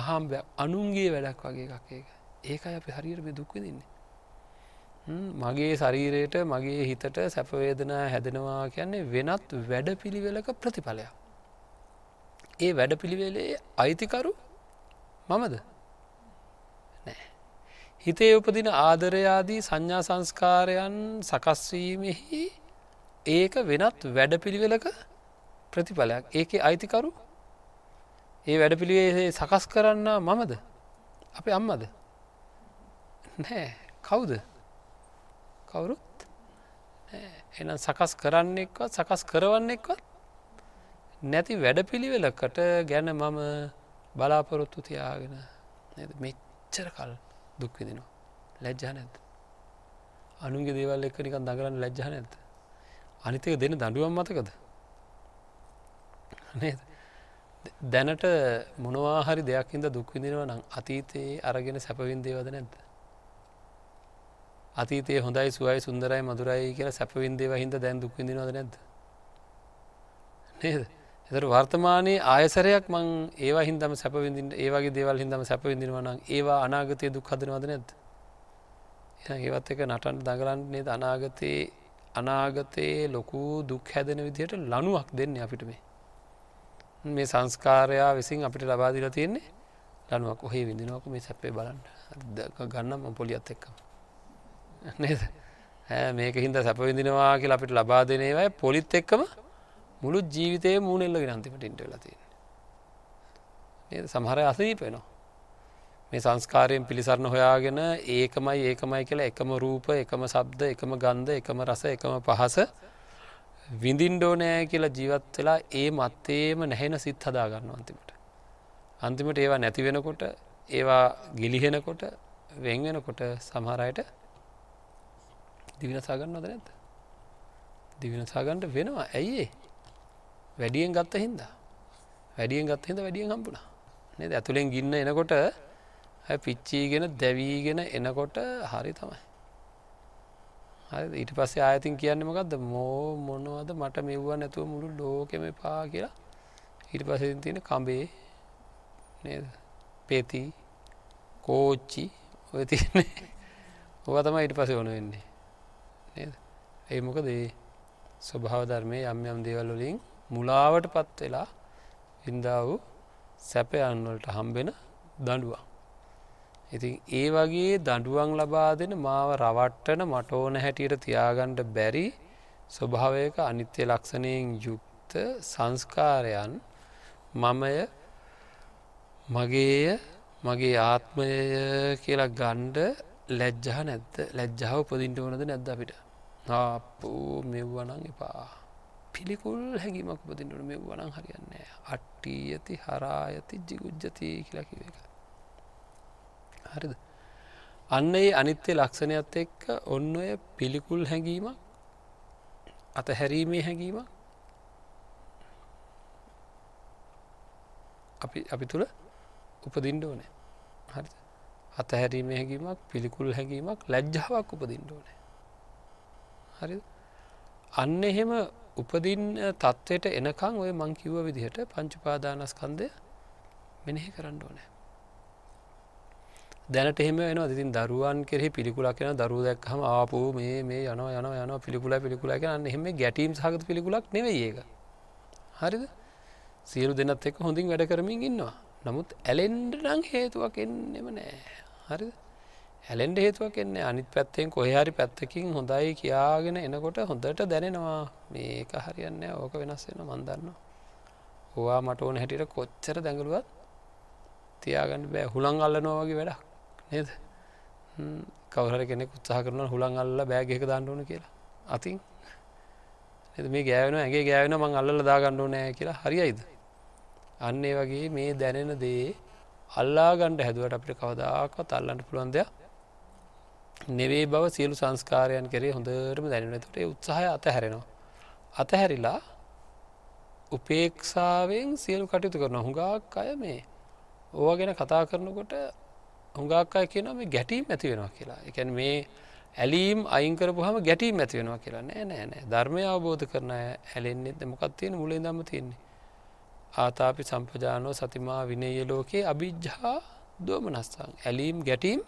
අහම්බය අනුන්ගේ වැඩක් වගේ එකක් ඒක. ඒකයි අපි හරියට මේ දුක් විඳින්නේ. මගේ ශරීරයට මගේ හිතට සැප වේදනා හැදෙනවා කියන්නේ වෙනත් වැඩපිළිවෙලක ප්‍රතිඵලයක්. ඒ වැඩපිළිවෙලේ අයිතිකරු මමද? නෑ. හිතේ උපදින ආදරය ආදී සංඥා සංස්කාරයන් සකස් වීමෙහි ඒක වෙනත් වැඩපිළිවෙලක ප්‍රතිඵලයක්. ඒකේ අයිතිකරු ඒ වැඩපිළිවෙලේ සකස් කරන්න මමද? අපේ අම්මද? නෑ. කවුද? කවුරුත් නෑ. එහෙනම් සකස් කරන්නෙක්වත් සකස් කරවන්නෙක්වත් නැති වැඩපිළිවෙලකට ගැන මම බලාපොරොත්තු තියාගෙන නේද මෙච්චර කල් දුක් විඳිනවා. ලැජ්ජා නැද්ද? අනුන්ගේ දේවල් එක්ක නිකන් දඟලන්න ලැජ්ජා නැද්ද? අනිත් එක දෙන දඬුවම් මතකද? නේද? දැනට මොනවා හරි දෙයක් ඉඳ දුක් විඳිනවා නම් අතීතයේ අරගෙන සැප විඳේවද නැද්ද? අතීතයේ හොඳයි සුවයි සුන්දරයි මధుරයි කියලා සැප විඳේවා හින්දා දැන් දුක් විඳිනවද නැද්ද? නේද? ඒතර වර්තමානයේ ආයසරයක් මං ඒවා හින්දාම සැප විඳින්න ඒ වගේ දේවල් හින්දාම සැප විඳිනවා නම් ඒවා අනාගතයේ දුක් හදනවද නැද්ද? එහෙනම් ඒවත් එක නටන දඟලන්නේ නේද? අනාගතයේ ලොකු දුක් හැදෙන විදිහට ලණුවක් දෙන්නේ අපිට මේ. මේ සංස්කාරය විසින් අපිට ලබා දීලා තියෙන්නේ ලණුවක්. ඔහේ විඳිනවාකෝ මේ සැපේ බලන්න. අද ගන්නම් මම පොලියත් එක්කම. නේද? මේක හින්දා සැප විඳිනවා කියලා අපිට ලබා දෙන ඒවායි පොලිත් එක්කම මුළු ජීවිතේ මූණෙල්ලගෙන අන්තිමට ඉන්න වෙලා තියෙනවා. නේද? සමහර අය අසනීප වෙනවා. මේ සංස්කාරයෙන් පිළිසරණ හොයාගෙන ඒකමයි කියලා එකම රූප, එකම ශබ්ද, එකම ගන්ධ, එකම රස, එකම පහස විඳින්න ඕනේ කියලා ජීවත් වෙලා ඒ මතේම නැහෙන සිත් හදා ගන්නවා අන්තිමට. අන්තිමට ඒවා නැති වෙනකොට, ඒවා ගිලිහෙනකොට, වෙන් වෙනකොට සමහර අයට දිවිනසා ගන්නවද නැද්ද? දිවිනසා ගන්න වෙනවා. ඇයි ඒ? වැඩියෙන් ගත්ත හින්දා. වැඩියෙන් හම්බුණා. නේද? ඇතුලෙන් ගින්න එනකොට අය පිච්චීගෙන දැවිගෙන එනකොට හරි තමයි. හරිද? ඊට පස්සේ ආයතින් කියන්නේ මොකද්ද? මොනවද මට මෙව්ව නැතුව මුළු ලෝකෙම එපා කියලා. ඊට පස්සේ තියෙන කඹේ නේද? පෙති කෝච්චි ඔය තියෙන්නේ. ඔවා තමයි ඊට පස්සේ ඕන වෙන්නේ. නේද? ඒ මොකද ඒ ස්වභාව ධර්මයේ යම් යම් දේවල් වලින් මුලාවටපත් වෙලා ඉඳා වූ සැපයන් වලට හම්බෙන දඬුවම්. ඉතින් ඒ වගේ දඬුවම් ලබා දෙන මාව රවට්ටන මට ඕන හැටියට තියාගන්න බැරි ස්වභාවයක අනිත්‍ය ලක්ෂණයෙන් යුක්ත සංස්කාරයන් මමය මගේය මගේ ආත්මය කියලා ගන්න ලැජ්ජා නැද්ද? ලැජ්ජාව උපදින්න ඕනද නැද්ද අපිට? ආපෝ මෙව්වනම් එපා. පිළිකුල් හැඟීමක් උපදින්න ඕන මෙව්වනම් හරියන්නේ නැහැ. අට්ටි යති හරායති jigujjati කියලා කියව එක. හරිද? අන්න ඒ අනිත්‍ය ලක්ෂණයත් එක්ක ඔන්න ඔය පිළිකුල් හැඟීමක් අතහැරීමේ හැඟීමක් අපි තුල උපදින්න ඕනේ. හරිද? අතහැරීමේ හැඟීමක්, පිළිකුල් හැඟීමක්, ලැජ්ජාවක් උපදින්න ඕනේ. හරිද? අන්න එහෙම උපදින්න තත්වයට එනකන් ඔය මං කිව්ව විදිහට පංච උපාදානස්කන්ධය මෙනෙහි කරන්න ඕනේ. දැනට එහෙම වෙනවද? ඉතින් දරුවන් කෙරෙහි පිළිකුලක් වෙනවා. දරුවෝ දැක්කම ආපෝ මේ යනවා පිළිකුලයි කියන අන්න එහෙම ගැටීම් සහගත පිළිකුලක් නෙවෙයි ඒක. හරිද? සියලු දෙනාත් එක්ක හොඳින් වැඩ කරමින් ඉන්නවා. නමුත් ඇලෙන්න නම් හේතුවක් එන්නෙම නෑ. හරිද? ඇලෙන්න හේතුවක් එන්නේ අනිත් පැත්තෙන් කොහේ හරි පැත්තකින් හොඳයි කියාගෙන එනකොට හොඳට දැනෙනවා මේක හරියන්නේ නෑ. ඕක වෙනස් වෙනවා මම දන්නවා. ඕවා මට ඕන හැටියට කොච්චර දඟලුවත් තියාගන්න බෑ. හුලං අල්ලනවා වගේ වැඩක්. නේද? කවුරු හරි කෙනෙක් උත්සාහ කරනවා හුලං අල්ලලා බෑග් එකක දාන්න ඕන කියලා. අතින් නේද මේ ගෑවෙනවා ඇඟේ ගෑවෙනවා මං අල්ලලා දාගන්න ඕනේ කියලා හරියයිද? අන්න ඒ වගේ මේ දැනෙන දේ අල්ලා ගන්න හැදුවට අපිට කවදාකවත් අල්ලන්න පුළුවන් දෙයක් නෙවෙයි බව සියලු සංස්කාරයන් කෙරේ හොඳටම දැනෙනවා. ඒකට ඒ උත්සාහය අතහැරෙනවා. අතහැරිලා උපේක්ෂාවෙන් සියලු කටයුතු කරනවා. හුඟක් අය මේ ඕවා ගැන කතා කරනකොට හුඟක් අය කියනවා මේ ගැටීම් ඇති වෙනවා කියලා. ඒ කියන්නේ මේ ඇලීම් අයින් කරපුවාම ගැටීම් ඇති වෙනවා කියලා. නෑ නෑ නෑ. ධර්මය අවබෝධ කරන අය ඇලෙන්නේ නැද්ද? මොකක්ද තියෙන්නේ? මුලින් ඉඳන්ම තියෙන්නේ. ආතාපි සම්පජානෝ සතිමා විනේය ලෝකේ අභිජ්ජා දෝමනස්සං. ඇලීම් ගැටීම්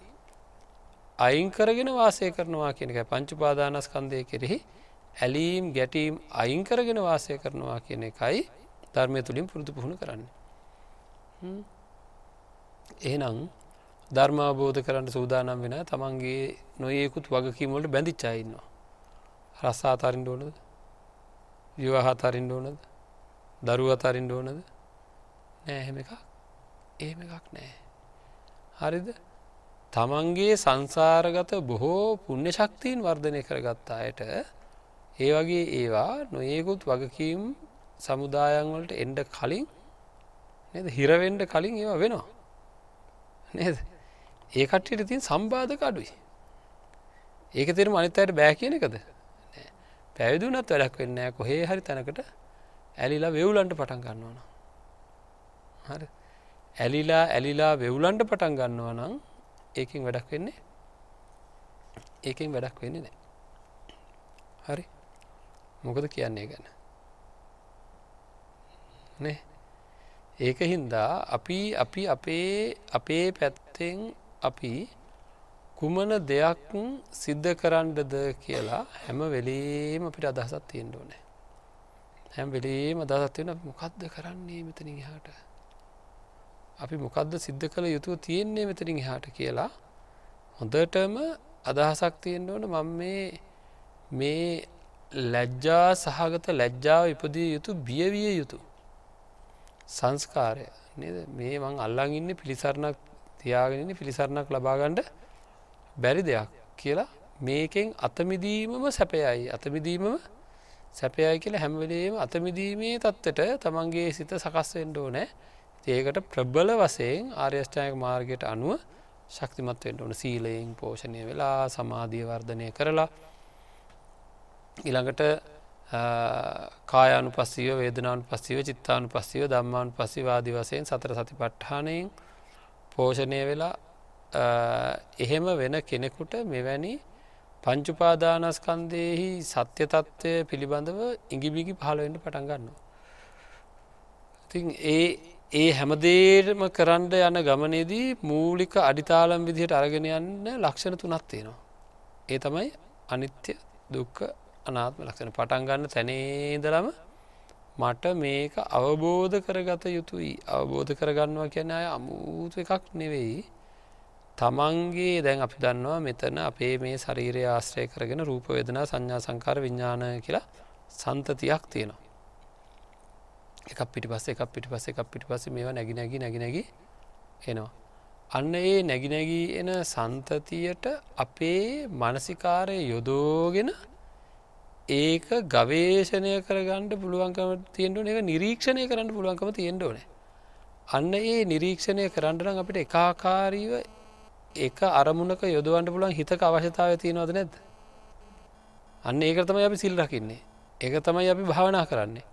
අයින් කරගෙන වාසය කරනවා කියන එකයි පංච උපාදානස්කන්ධය කෙරෙහි ඇලීම් ගැටීම් අයින් කරගෙන වාසය කරනවා කියන එකයි ධර්මය තුලින් පුරුදු පුහුණු කරන්නේ. එහෙනම් ධර්ම අවබෝධ කරන්න සූදානම් වෙන තමන්ගේ නොයෙකුත් වගකීම් වලට බැඳිච්ච අය ඉන්නවා. රස අතරින්න ඕනද? විවාහ අතරින්න ඕනද? දරුව අතරින්න ඕනද? නෑ එහෙම එකක් නෑ. හරිද? තමන්ගේ සංසාරගත බොහෝ පුණ්‍ය ශක්තියින් වර්ධනය කරගත් අයට ඒ වගේ ඒවා නොයෙකුත් වගකීම් සමුදායන් වලට එන්න කලින් නේද? හිර වෙන්න කලින් ඒවා වෙනවා. නේද? ඒ කට්ටියට තියෙන සම්බාධක අඩුයි. ඒක තේරුම අනිත් අයට බෑ කියන එකද? නෑ. පැවිදි වුණත් වැඩක් වෙන්නේ නෑ. කොහේ හරි තැනකට ඇලිලා වෙවුලන්ට පටන් ගන්නවා නම්. හරි. ඇලිලා වෙවුලන්ට පටන් ගන්නවා නම් ඒකෙන් වැඩක් වෙන්නේ නැහැ. හරි. මොකද කියන්නේ ගැන? නේ. ඒකින් දා අපි අපේ පැත්තෙන් අපි කුමන දෙයක් සිද්ධ කරන්නද කියලා හැම වෙලෙම අපිට අදහසක් තියෙන්න ඕනේ. හැම වෙලෙම අදහසක් තියෙනවා අපි මොකද්ද කරන්නේ මෙතනින් එහාට? අපි මොකද්ද සිද්ධ කළ යුතුව තියෙන්නේ මෙතනින් එහාට කියලා හොඳටම අදහසක් තියෙන්න ඕන. මම මේ ලැජ්ජා සහගත ලැජ්ජාව ඉපදිය යුතු බියවිය යුතු සංස්කාරය නේද? මේ මං අල්ලන් ඉන්නේ පිළිසරණක් තියාගෙන ඉන්නේ පිළිසරණක් ලබා ගන්න බැරි දෙයක් කියලා මේකෙන් අතමිදීමම සැපයයි කියලා හැම වෙලෙම අතමිදීමේ தත්තට තමන්ගේ සිත සකස් වෙන්න ඕනේ. ඒකට ප්‍රබල වශයෙන් ආර්ය අෂ්ටාංගික මාර්ගයට අනුව ශක්තිමත් වෙන්න ඕන. සීලයෙන් පෝෂණය වෙලා සමාධිය වර්ධනය කරලා ඊළඟට කායානුපස්සීව, වේදනානුපස්සීව, චිත්තානුපස්සීව, ධම්මානුපස්සීව ආදී වශයෙන් සතර සතිපට්ඨානයෙන් පෝෂණය වෙලා එහෙම වෙන කෙනෙකුට මෙවැනි පංච උපාදානස්කන්ධයේහි සත්‍ය తත්වය පිළිබඳව ඉඟිබිඟි පහළ වෙන්න පටන් ගන්නවා. ඉතින් ඒ ඒ හැමදේම කරන්න යන ගමනේදී මූලික අඩිතාලම් විදිහට අරගෙන යන්න ලක්ෂණ තුනක් තියෙනවා. ඒ තමයි අනිත්‍ය, දුක්ඛ, අනාත්ම ලක්ෂණ. පටන් ගන්න තැනේ ඉඳලම මට මේක අවබෝධ කරගත යුතුයි. අවබෝධ කරගන්නවා කියන්නේ අය අමුතු එකක් නෙවෙයි. තමන්ගේ දැන් අපි දන්නවා මෙතන අපේ මේ ශරීරය ආශ්‍රය කරගෙන රූප වේදනා සංඥා සංකාර විඥාන කියලා සම්තතියක් තියෙනවා. එකක් පිටිපස්සේ එකක් පිටිපස්සේ එකක් පිටිපස්සේ මේවා නැගි නැගි එනවා. අන්න ඒ නැගි එන සන්තතියට අපේ මානසිකාරය යොදවගෙන ඒක ගවේෂණය කරගන්න පුළුවන්කම තියෙන්න ඕනේ. ඒක නිරීක්ෂණය කරන්න පුළුවන්කම තියෙන්න ඕනේ. අන්න ඒ නිරීක්ෂණය කරන්න නම් අපිට ඒකාකාරීව එක අරමුණක යොදවන්න පුළුවන් හිතක අවශ්‍යතාවය තියෙනවද නැද්ද? අන්න ඒක තමයි අපි සිල් රකින්නේ. ඒක තමයි අපි භාවනා කරන්නේ.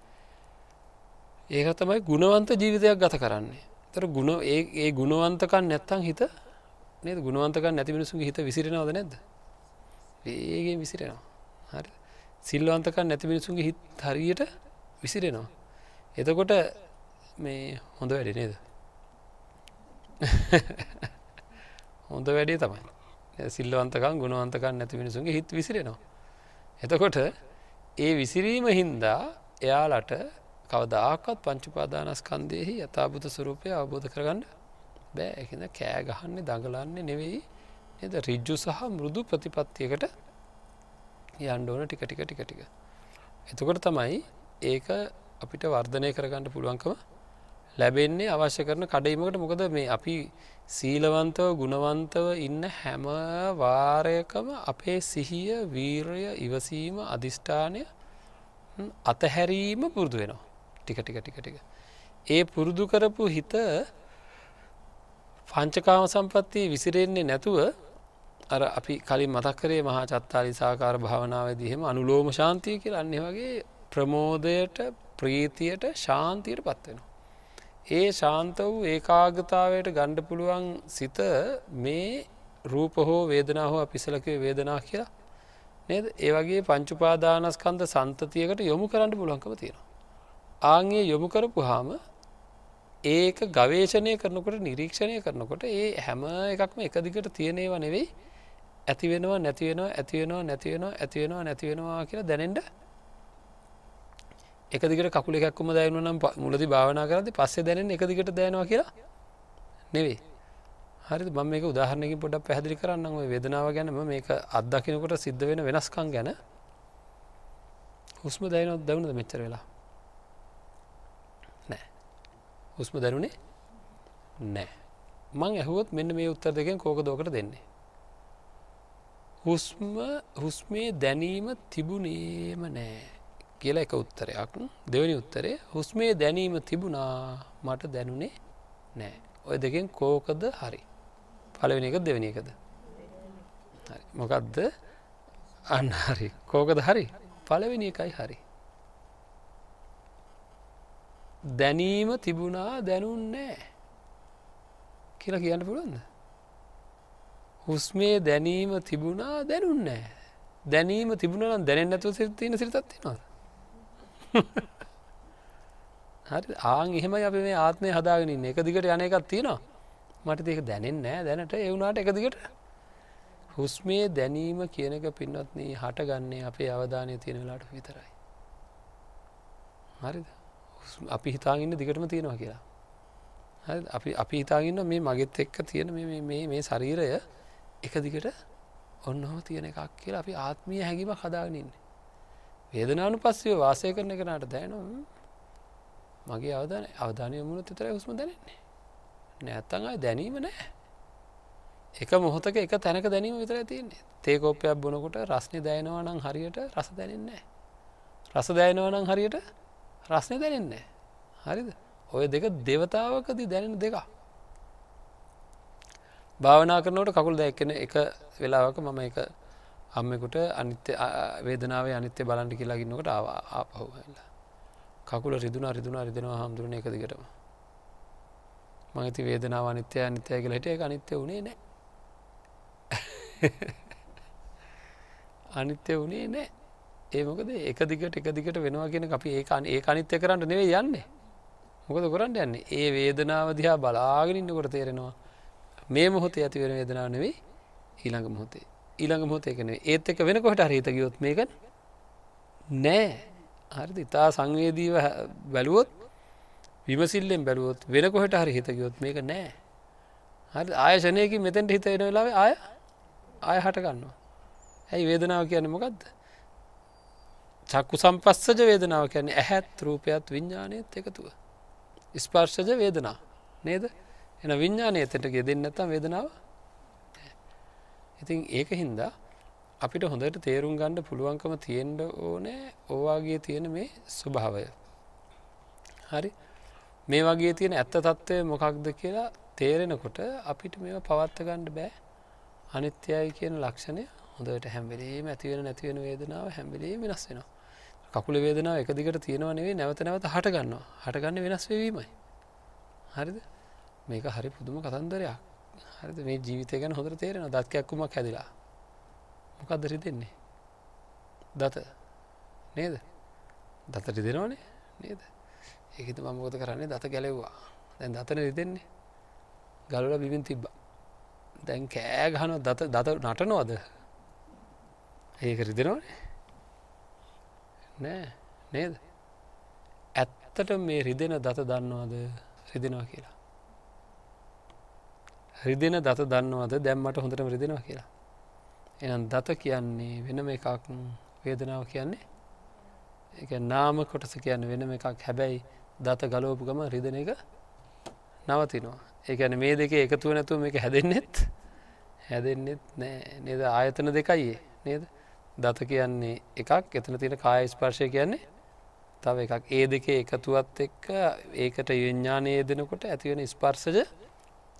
ඒක තමයි ගුණවන්ත ජීවිතයක් ගත කරන්නේ. ඒතර ඒ ගුණවන්තකම් නැත්තම් හිත නේද? ගුණවන්තකම් නැති මිනිසුන්ගේ හිත විසිරෙනවද නැද්ද? වේගයෙන් විසිරෙනවා. හරිද? සිල්වන්තකම් නැති මිනිසුන්ගේ හිත හරියට විසිරෙනවා. එතකොට මේ හොඳ වැඩේ නේද? හොඳ වැඩේ තමයි. සිල්වන්තකම් ගුණවන්තකම් නැති මිනිසුන්ගේ හිත විසිරෙනවා. එතකොට ඒ විසිරීම හින්දා එයාලට කවදාකවත් පංච උපාදානස්කන්ධයේහි යථාභූත ස්වરૂපය අවබෝධ කරගන්න බෑ. ඒක නිසා කෑ ගහන්නේ දඟලන්නේ නෙවෙයි නේද? ඍජු සහ මෘදු ප්‍රතිපත්තියකට යන්න ඕන ටික ටික ටික ටික. එතකොට තමයි ඒක අපිට වර්ධනය කරගන්න පුළුවන්කම ලැබෙන්නේ අවශ්‍ය කරන කඩයිමකට. මොකද මේ අපි සීලවන්තව ගුණවන්තව ඉන්න හැම වාරයකම අපේ සිහිය, වීරය, ඉවසීම, අදිෂ්ඨානය අතහැරීම පුරුදු වෙනවා. ටික ටික ඒ පුරුදු කරපු හිත පංචකාම සම්පත්තිය විසිරෙන්නේ නැතුව අර අපි කලින් මතක් කරේ මහා චත්තාරිසාකාර භාවනාවේදී එහෙම අනුලෝම ශාන්තිය කියලා අන්න ඒ වගේ ප්‍රමෝදයට, ප්‍රීතියට, ශාන්තියටපත් වෙනවා. ඒ ශාන්ත වූ ඒකාග්‍රතාවයට ගන්න පුළුවන් සිත මේ රූප හෝ වේදනා හෝ අපි ඉස්සෙල්ලා කිව්වේ වේදනා කියලා නේද? ඒ වගේ පංච උපාදානස්කන්ධ සම්පතියකට යොමු කරන්න පුළුවන්කම තියෙනවා. ආන්ගේ යොමු කරපුවාම ඒක ගවේෂණය කරනකොට, නිරීක්ෂණය කරනකොට ඒ හැම එකක්ම එක දිගට තියෙන ඒවා නෙවෙයි, ඇති වෙනවා නැති වෙනවා, ඇති වෙනවා නැති වෙනවා, ඇති වෙනවා නැති වෙනවා කියලා දැනෙන්න. එක දිගට කකුල එකක්ම දැනෙනවා නම් මුලදී භාවනා කරද්දී පස්සේ දැනෙන්නේ එක දිගට දැනෙනවා කියලා නෙවෙයි. හරිද? මම මේක උදාහරණයකින් පොඩ්ඩක් පැහැදිලි කරන්නම්. ওই වේදනාව ගැන මම මේක අත්දකින්නකොට සිද්ධ වෙන වෙනස්කම් ගැන. හුස්ම දැනෙනවද දැනුණද මෙච්චර වෙලා? හුස්ම දැනුනේ නෑ. මං ඇහුවොත් මෙන්න මේ උත්තර දෙකෙන් කෝකද ඔකට දෙන්නේ? හුස්මේ දැනීම තිබුණේම නෑ කියලා එක උත්තරයක්. දෙවෙනි උත්තරේ හුස්මේ දැනීම තිබුණා, මට දැනුනේ නෑ. ඔය දෙකෙන් කෝකද හරි? පළවෙනි එකද දෙවෙනි එකද? හරි. මොකද්ද? අන්න හරි. කෝකද හරි? පළවෙනි එකයි හරි. දැනීම තිබුණා, දැනුන්නේ කියලා කියන්න පුළුවන්ද? හුස්මේ දැනීම තිබුණා, දැනුන්නේ. දැනීම තිබුණා නම් දැනෙන්නේ නැතුව තියෙන සිතක් තියෙනවද? හරි. ආන් එහෙමයි අපි මේ ආත්මය හදාගෙන ඉන්නේ. එක දිගට යන එකක් තියෙනවා. මට ඒක දැනෙන්නේ නැහැ දැනට. ඒ වුණාට එක දිගට හුස්මේ දැනීම කියන එක පින්වත්නි හටගන්නේ අපේ අවධානය තියෙන වෙලාවට විතරයි. හරිද? අපි හිතාගෙන ඉන්න දිගටම තියෙනවා කියලා. හරිද? අපි හිතාගෙන ඉන්න මේ මගෙත් එක්ක තියෙන මේ ශරීරය එක දිගට ඔන්නෝම තියෙන එකක් කියලා අපි ආත්මීය හැඟීමක් හදාගෙන ඉන්නේ. වේදනානුපස්සීව වාසය කරන එකකට දැනෙනවා මගේ අවධානය යොමු වුණොත් විතරයි හුස්ම දැනෙන්නේ. නැත්තම් ආය දැනීම නැහැ. එක මොහොතක එක තැනක දැනීම විතරයි තියෙන්නේ. තේ කෝප්පයක් බොනකොට රසනේ දැනෙනවා නම් හරියට රස දැනෙන්නේ නැහැ. රස දැනෙනවා නම් හරියට රසනේ දැනෙන්නේ. හරිද? ඔය දෙක දේවතාවකදී දැනෙන දෙක. භාවනා කරනකොට කකුල දැක්කන එක වෙලාවක මම එක අම්මෙකුට අනිත්‍ය වේදනාවේ අනිත්‍ය බලන්න කියලා ගින්නකොට ආපහු වෙලා කකුල රිදුනා හැමදුනේ එක දිගටම. මම ඉතින් වේදනාව අනිත්‍යයි කියලා හිටියේ. ඒක අනිත්‍ය උනේ නැහැ. අනිත්‍ය උනේ නැහැ. ඒ මොකද? එක දිගට වෙනවා කියන එක අපි ඒක අනිත්‍ය කරන්න නෙවෙයි යන්නේ. මොකද කරන්නේ යන්නේ? ඒ වේදනාව දිහා බලාගෙන ඉන්නකොට තේරෙනවා මේ මොහොතේ ඇති වෙන වේදනාව නෙවෙයි ඊළඟ මොහොතේ. ඊළඟ මොහොතේ ඒක නෙවෙයි. ඒත් එක වෙන කොහට හරි හිත ගියොත් මේක නෑ. හරිද? ඉතා සංවේදීව බැලුවොත් විමසිල්ලෙන් බැලුවොත් වෙන කොහට හරි හිත ගියොත් මේක නෑ. හරිද? ආයශනයකින් මෙතෙන්ට හිත එන වෙලාවේ ආය හට ගන්නවා. ඇයි වේදනාව කියන්නේ මොකද්ද? චක්කු සම්පස්සජ වේදනාව කියන්නේ ඇහත් රූපයත් විඥානයත් එකතුව. ස්පර්ශජ වේදනා නේද? එන විඥානය එතනට ගෙදෙන්නේ නැත්නම් වේදනාව. ඉතින් ඒකින්ද අපිට හොඳට තේරුම් ගන්න පුළුවන්කම තියෙන්න ඕනේ ඔවාගේ තියෙන මේ ස්වභාවය. හරි? මේ වගේ තියෙන ඇත්ත తත්වය මොකක්ද කියලා තේරෙනකොට අපිට මේවා පවත්වා ගන්න බෑ. අනිත්‍යයි කියන ලක්ෂණය හොඳට හැම වෙලේම ඇති වෙන නැති වෙන වේදනාව හැම වෙලේම වෙනස් වෙනවා. කකුල වේදනාව එක දිගට තියෙනව නෙවෙයි නැවත නැවත හට ගන්නවා. හටගන්නේ වෙනස් වෙවීමයි. හරිද? මේක හරි පුදුම කතන්දරයක්. හරිද? මේ ජීවිතය ගැන හොඳට තේරෙනවා. දත් කැක්කුමක් හැදිලා. මොකද්ද රිදෙන්නේ? දත. නේද? දත රිදෙනවනේ. නේද? ඒක හිත මම මොකද කරන්නේ? දත ගැලෙව්වා. දැන් දතනේ රිදෙන්නේ. ගලවලා බිමින් තිබ්බා. දැන් කෑ ගහනවා දත නටනවද? ඒක රිදෙනවනේ. නෑ නේද? ඇත්තට මේ රිදෙන දත දන්නවද? රිදෙනවා කියලා. රිදෙන දත දන්නවද? දැන් මට හොඳටම රිදෙනවා කියලා. එහෙනම් දත කියන්නේ වෙනම එකක්, වේදනාව කියන්නේ ඒ කියන්නේ නාම කොටස කියන්නේ වෙනම එකක්. හැබැයි දත ගලවපු ගම රිදෙන එක නවතිනවා. ඒ කියන්නේ මේ දෙකේ එකතු නැතුව මේක හැදෙන්නෙත් නෑ නේද? ආයතන දෙකයි නේද? දත කියන්නේ එකක්, එතන තියෙන කාය ස්පර්ශය කියන්නේ තව එකක්. ඒ දෙකේ එකතුවත් එක්ක ඒකට විඥානය දෙනකොට ඇති වෙන ස්පර්ශජ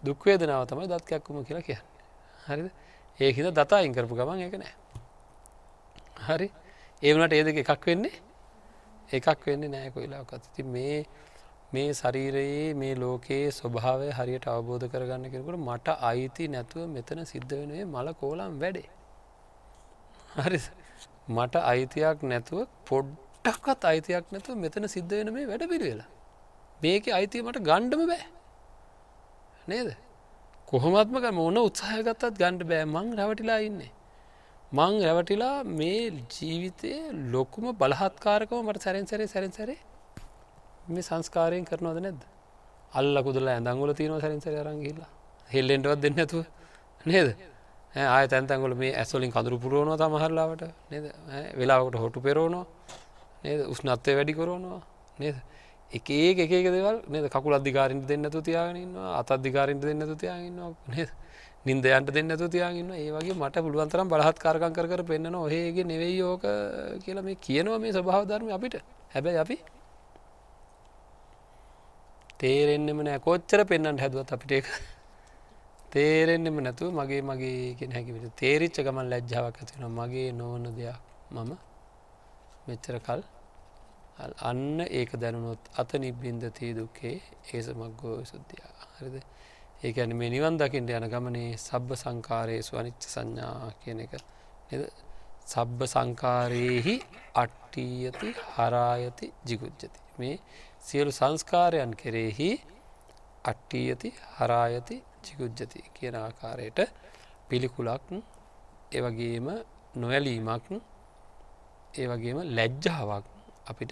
දුක් වේදනාව තමයි දත් කැක්කුම කියලා කියන්නේ. හරිද? ඒක හිත දත අයින් කරපු ගමන් ඒක නෑ. හරි? ඒ වුණාට ඒ දෙක එකක් වෙන්නේ නෑ කොයිලාවකත්. ඉතින් මේ ශරීරයේ මේ ලෝකයේ ස්වභාවය හරියට අවබෝධ කරගන්න කෙනෙකුට මට අයිති නැතුව මෙතන සිද්ධ වෙන්නේ මල කෝලම් වැඩේ. හරිද? මට අයිතියක් නැතුව පොඩ්ඩක්වත් අයිතියක් නැතුව මෙතන සිද්ධ වෙන මේ වැඩ පිළිවෙල. මේකේ අයිතිය මට ගන්නම බෑ. නේද? කොහොමත්ම මොන උත්සාහය ගත්තත් ගන්න බෑ. මං රැවටිලා ඉන්නේ. මං රැවටිලා මේ ජීවිතයේ ලොකුම බලහත්කාරකම මට සැරෙන් සැරේ මේ සංස්කාරයෙන් කරනවද නැද්ද? අල්ල කුදලා ඇඳන් වල තියනවා සැරෙන් සැරේ අරන් ගිහිල්ලා. හෙල්ලෙන්නවත් දෙන්නේ නැතුව. නේද? ආය තැන්තැන්වල මේ ඇස්වලින් කඳුළු පුරවනවා තමහරලාවට නේද? වෙලාවකට හොටු පෙරවනවා නේද? උෂ්ණත්වය වැඩි කරනවා නේද? එක එක දේවල් නේද? කකුල අධිකාරින්ට දෙන්න නැතුව තියාගෙන ඉන්නවා, අත අධිකාරින්ට දෙන්න නැතුව තියාගෙන ඉන්නවා නේද? නිින්ද යන්න දෙන්න නැතුව තියාගෙන ඉන්නවා. ඒ වගේ මට පුළුවන් තරම් බලහත්කාරකම් කර පෙන්නන ඔහේගේ නෙවෙයි ඕක කියලා මේ කියනවා මේ ස්වභාව ධර්ම අපිට. හැබැයි අපි තේරෙන්නෙම නෑ. කොච්චර පෙන්නන්න හැදුවත් අපිට ඒක තේරෙන්නෙම නැතුව මගේ කියන හැකියාවට තේරිච්ච ගමන් ලැජ්ජාවක් ඇති වෙනවා. මගේ නොවන දෙයක් මම මෙච්චර කල් අන්න ඒක දැනුනොත් අත නිබ්බින්දති දුක්ඛේ ඒ සමග්ගෝ සුද්ධිය. හරිද? ඒ කියන්නේ මේ නිවන් දකින්න යන ගමනේ සබ්බ සංඛාරේසු අනිච්ච සංඥා කියන එක නේද? සබ්බ සංඛාරේහි අට්ඨියති හරායති jigujjati. මේ සියලු සංස්කාරයන් කෙරෙහි අට්ඨියති හරායති jigujjati කියන ආකාරයට පිළිකුලක්, ඒ වගේම නොඇලීමක්, ඒ වගේම ලැජ්ජාවක් අපිට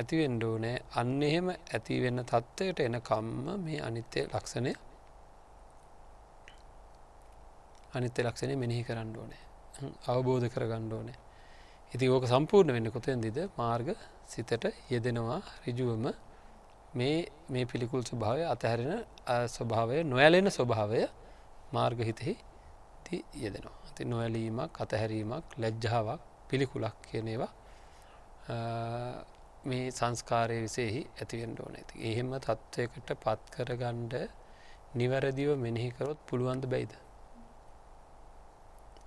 ඇති වෙන්න ඕනේ. අන්න එහෙම ඇති වෙන තත්ත්වයට එනකම්ම මේ අනිත්‍ය ලක්ෂණය මෙනෙහි කරන්න ඕනේ. අවබෝධ කරගන්න ඕනේ. ඉතින් ඕක සම්පූර්ණ වෙන්නේ කොතෙන්දද? මාර්ග සිතට යෙදෙනවා ඍජුවම. මේ පිළිකුල් ස්වභාවය, අතහැරෙන ස්වභාවය, නොයැලෙන ස්වභාවය මාර්ග හිතෙහි යෙදෙනවා. ඉතින් නොයැලීමක්, අතහැරීමක්, ලැජ්ජාවක්, පිළිකුලක් කියන ඒවා මේ සංස්කාරයේ විශේෂෙහි ඇති වෙන්න ඕනේ. ඉතින් එහෙම තත්වයකට පත් කරගන්න නිවැරදිව මෙනෙහි කරොත් පුළුවන් ද බැයිද?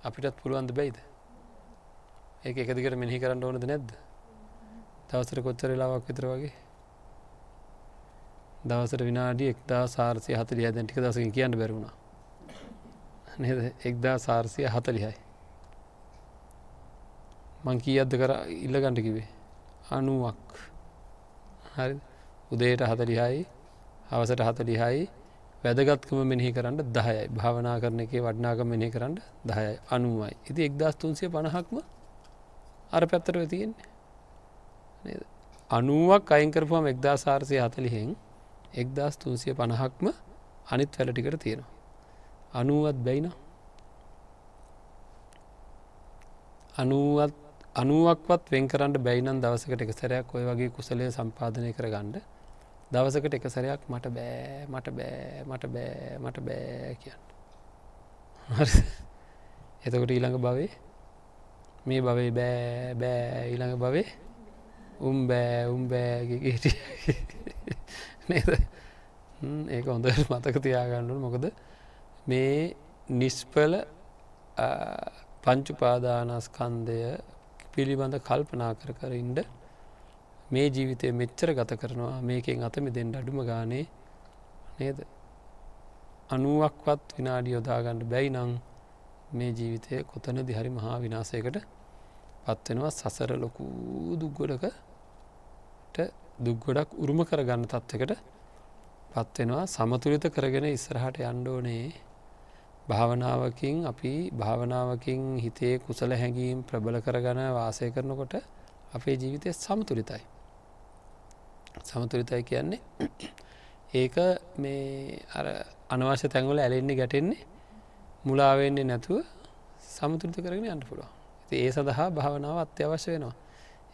අපිටත් පුළුවන් ද බැයිද? ඒක එක දිගට මෙනෙහි කරන්න ඕනද නැද්ද? දවසට කොච්චර වෙලාවක් විතර වගේ? දවසට විනාඩි 1440. දැන් ටික දවසකින් කියන්න බැරි වුණා නේද? 1440යි. මං කීයක්ද ඉල්ලගන්න කිව්වේ? 90ක්. හරිද? උදේට 40යි හවසට 40යි වැදගත්කම මෙනෙහි කරන්න 10යි භාවනා කරන එකේ වටිනාකම මෙනෙහි කරන්න 10යි 90යි ඉතින් 1350ක්ම අර පැත්තටම තියෙන්නේ නේද 90ක් අයින් කරපුවම 1440න් 1350ක්ම අනිත් වැල ටිකට තියෙනවා 90ත් බැිනා 90ත් 90ක්වත් වෙන් කරන්න බැරි නම් දවසකට එක සැරයක් ඔය වගේ කුසලයේ සම්පාදනය කරගන්න දවසකට එක සැරයක් මට බෑ මට බෑ මට බෑ මට බෑ කියන්න. හරිද? එතකොට ඊළඟ භවයේ මේ භවයේ බෑ බෑ ඊළඟ භවයේ උම් බෑ කිය නේද? ඒක හොඳට මතක තියාගන්න ඕනේ මොකද මේ නිෂ්පල පංච උපාදානස්කන්ධය පිළිබඳ කල්පනා කර ඉන්න මේ ජීවිතය මෙච්චර ගත කරනවා මේකෙන් අත මිදෙන්න අඩුම ගානේ නේද 90ක්වත් විනාඩි යොදා ගන්න බැයි නම් මේ ජීවිතය කොතනදී හරි මහා විනාශයකට පත් වෙනවා සසර ලොකු දුක් ගොඩක් උරුම කර ගන්න තත්යකට පත් වෙනවා සමතුලිත කරගෙන ඉස්සරහට යන්න ඕනේ භාවනාවකින් අපි භාවනාවකින් හිතේ කුසල හැඟීම් ප්‍රබල කරගෙන වාසය කරනකොට අපේ ජීවිතය සමතුලිතයි. සමතුලිතයි කියන්නේ ඒක මේ අර අනවශ්‍ය තැන් වල ඇලෙන්නේ ගැටෙන්නේ මුලා වෙන්නේ නැතුව සමතුලිත කරගෙන යන්න පුළුවන්. ඉතින් ඒ සඳහා භාවනාව අත්‍යවශ්‍ය වෙනවා.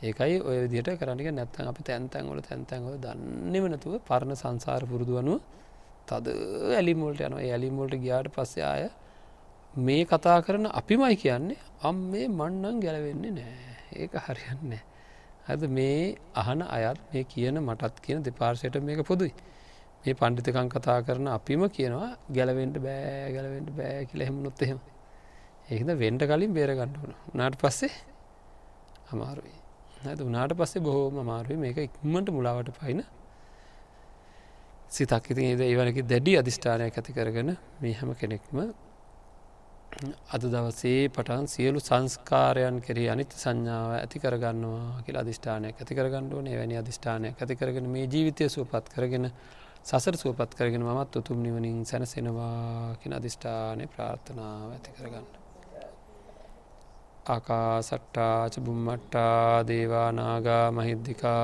ඒකයි ඔය විදිහට කරන්න කියන්නේ නැත්නම් අපි තැන් තැන් වල දන්නේම නැතුව පරණ සංසාර පුරුදු අනුව තද ඇලිම් වලට යනවා. ඒ ඇලිම් වලට ගියාට පස්සේ ආය මේ කතා කරන අපිමයි කියන්නේ අම්මේ මන් නම් ගැලවෙන්නේ නැහැ. ඒක හරියන්නේ නැහැ. හරිද මේ අහන අයත් මේ කියන මටත් කියන දෙපාර්ශ්වයට මේක පොදුයි. මේ පඬිතුකම් කතා කරන අපිම කියනවා ගැලවෙන්න බෑ කියලා හැමුණොත් එහෙම. ඒකද වෙන්න කලින් බේර ගන්න ඕන. උනාට පස්සේ අමාරුයි. හරිද උනාට පස්සේ බොහොම අමාරුයි මේක ඉක්මනට මුලාවට පයින සිතක් ඉතින් ඒ වගේ දැඩි අධිෂ්ඨානයක් ඇති කරගෙන මේ හැම කෙනෙක්ම අද දවසේ පටන් සියලු සංස්කාරයන් කෙරෙහි අනිත්‍ය සංඥාව ඇති කරගන්නවා කියලා අධිෂ්ඨානයක් ඇති කරගන්න ඕනේ. එවැනි අධිෂ්ඨානයක් ඇති කරගෙන මේ ජීවිතය සුවපත් කරගෙන සසර සුවපත් කරගෙන මමත් උතුම් නිවනින් සැනසෙනවා කියන අධිෂ්ඨානයේ ප්‍රාර්ථනාව ඇති කරගන්න. ආකාසට්ටා ච බුම්මට්ටා දේවා නාග මහිද්దికා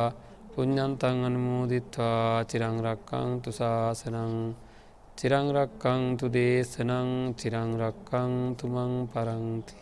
පුඤ්ඤන්තං අනුමෝදිත්වා චිරං රක්ඛන්තු ශාසනං චිරං රක්ඛන්තු දේශනං චිරං රක්ඛන්තු මං පරන්ති.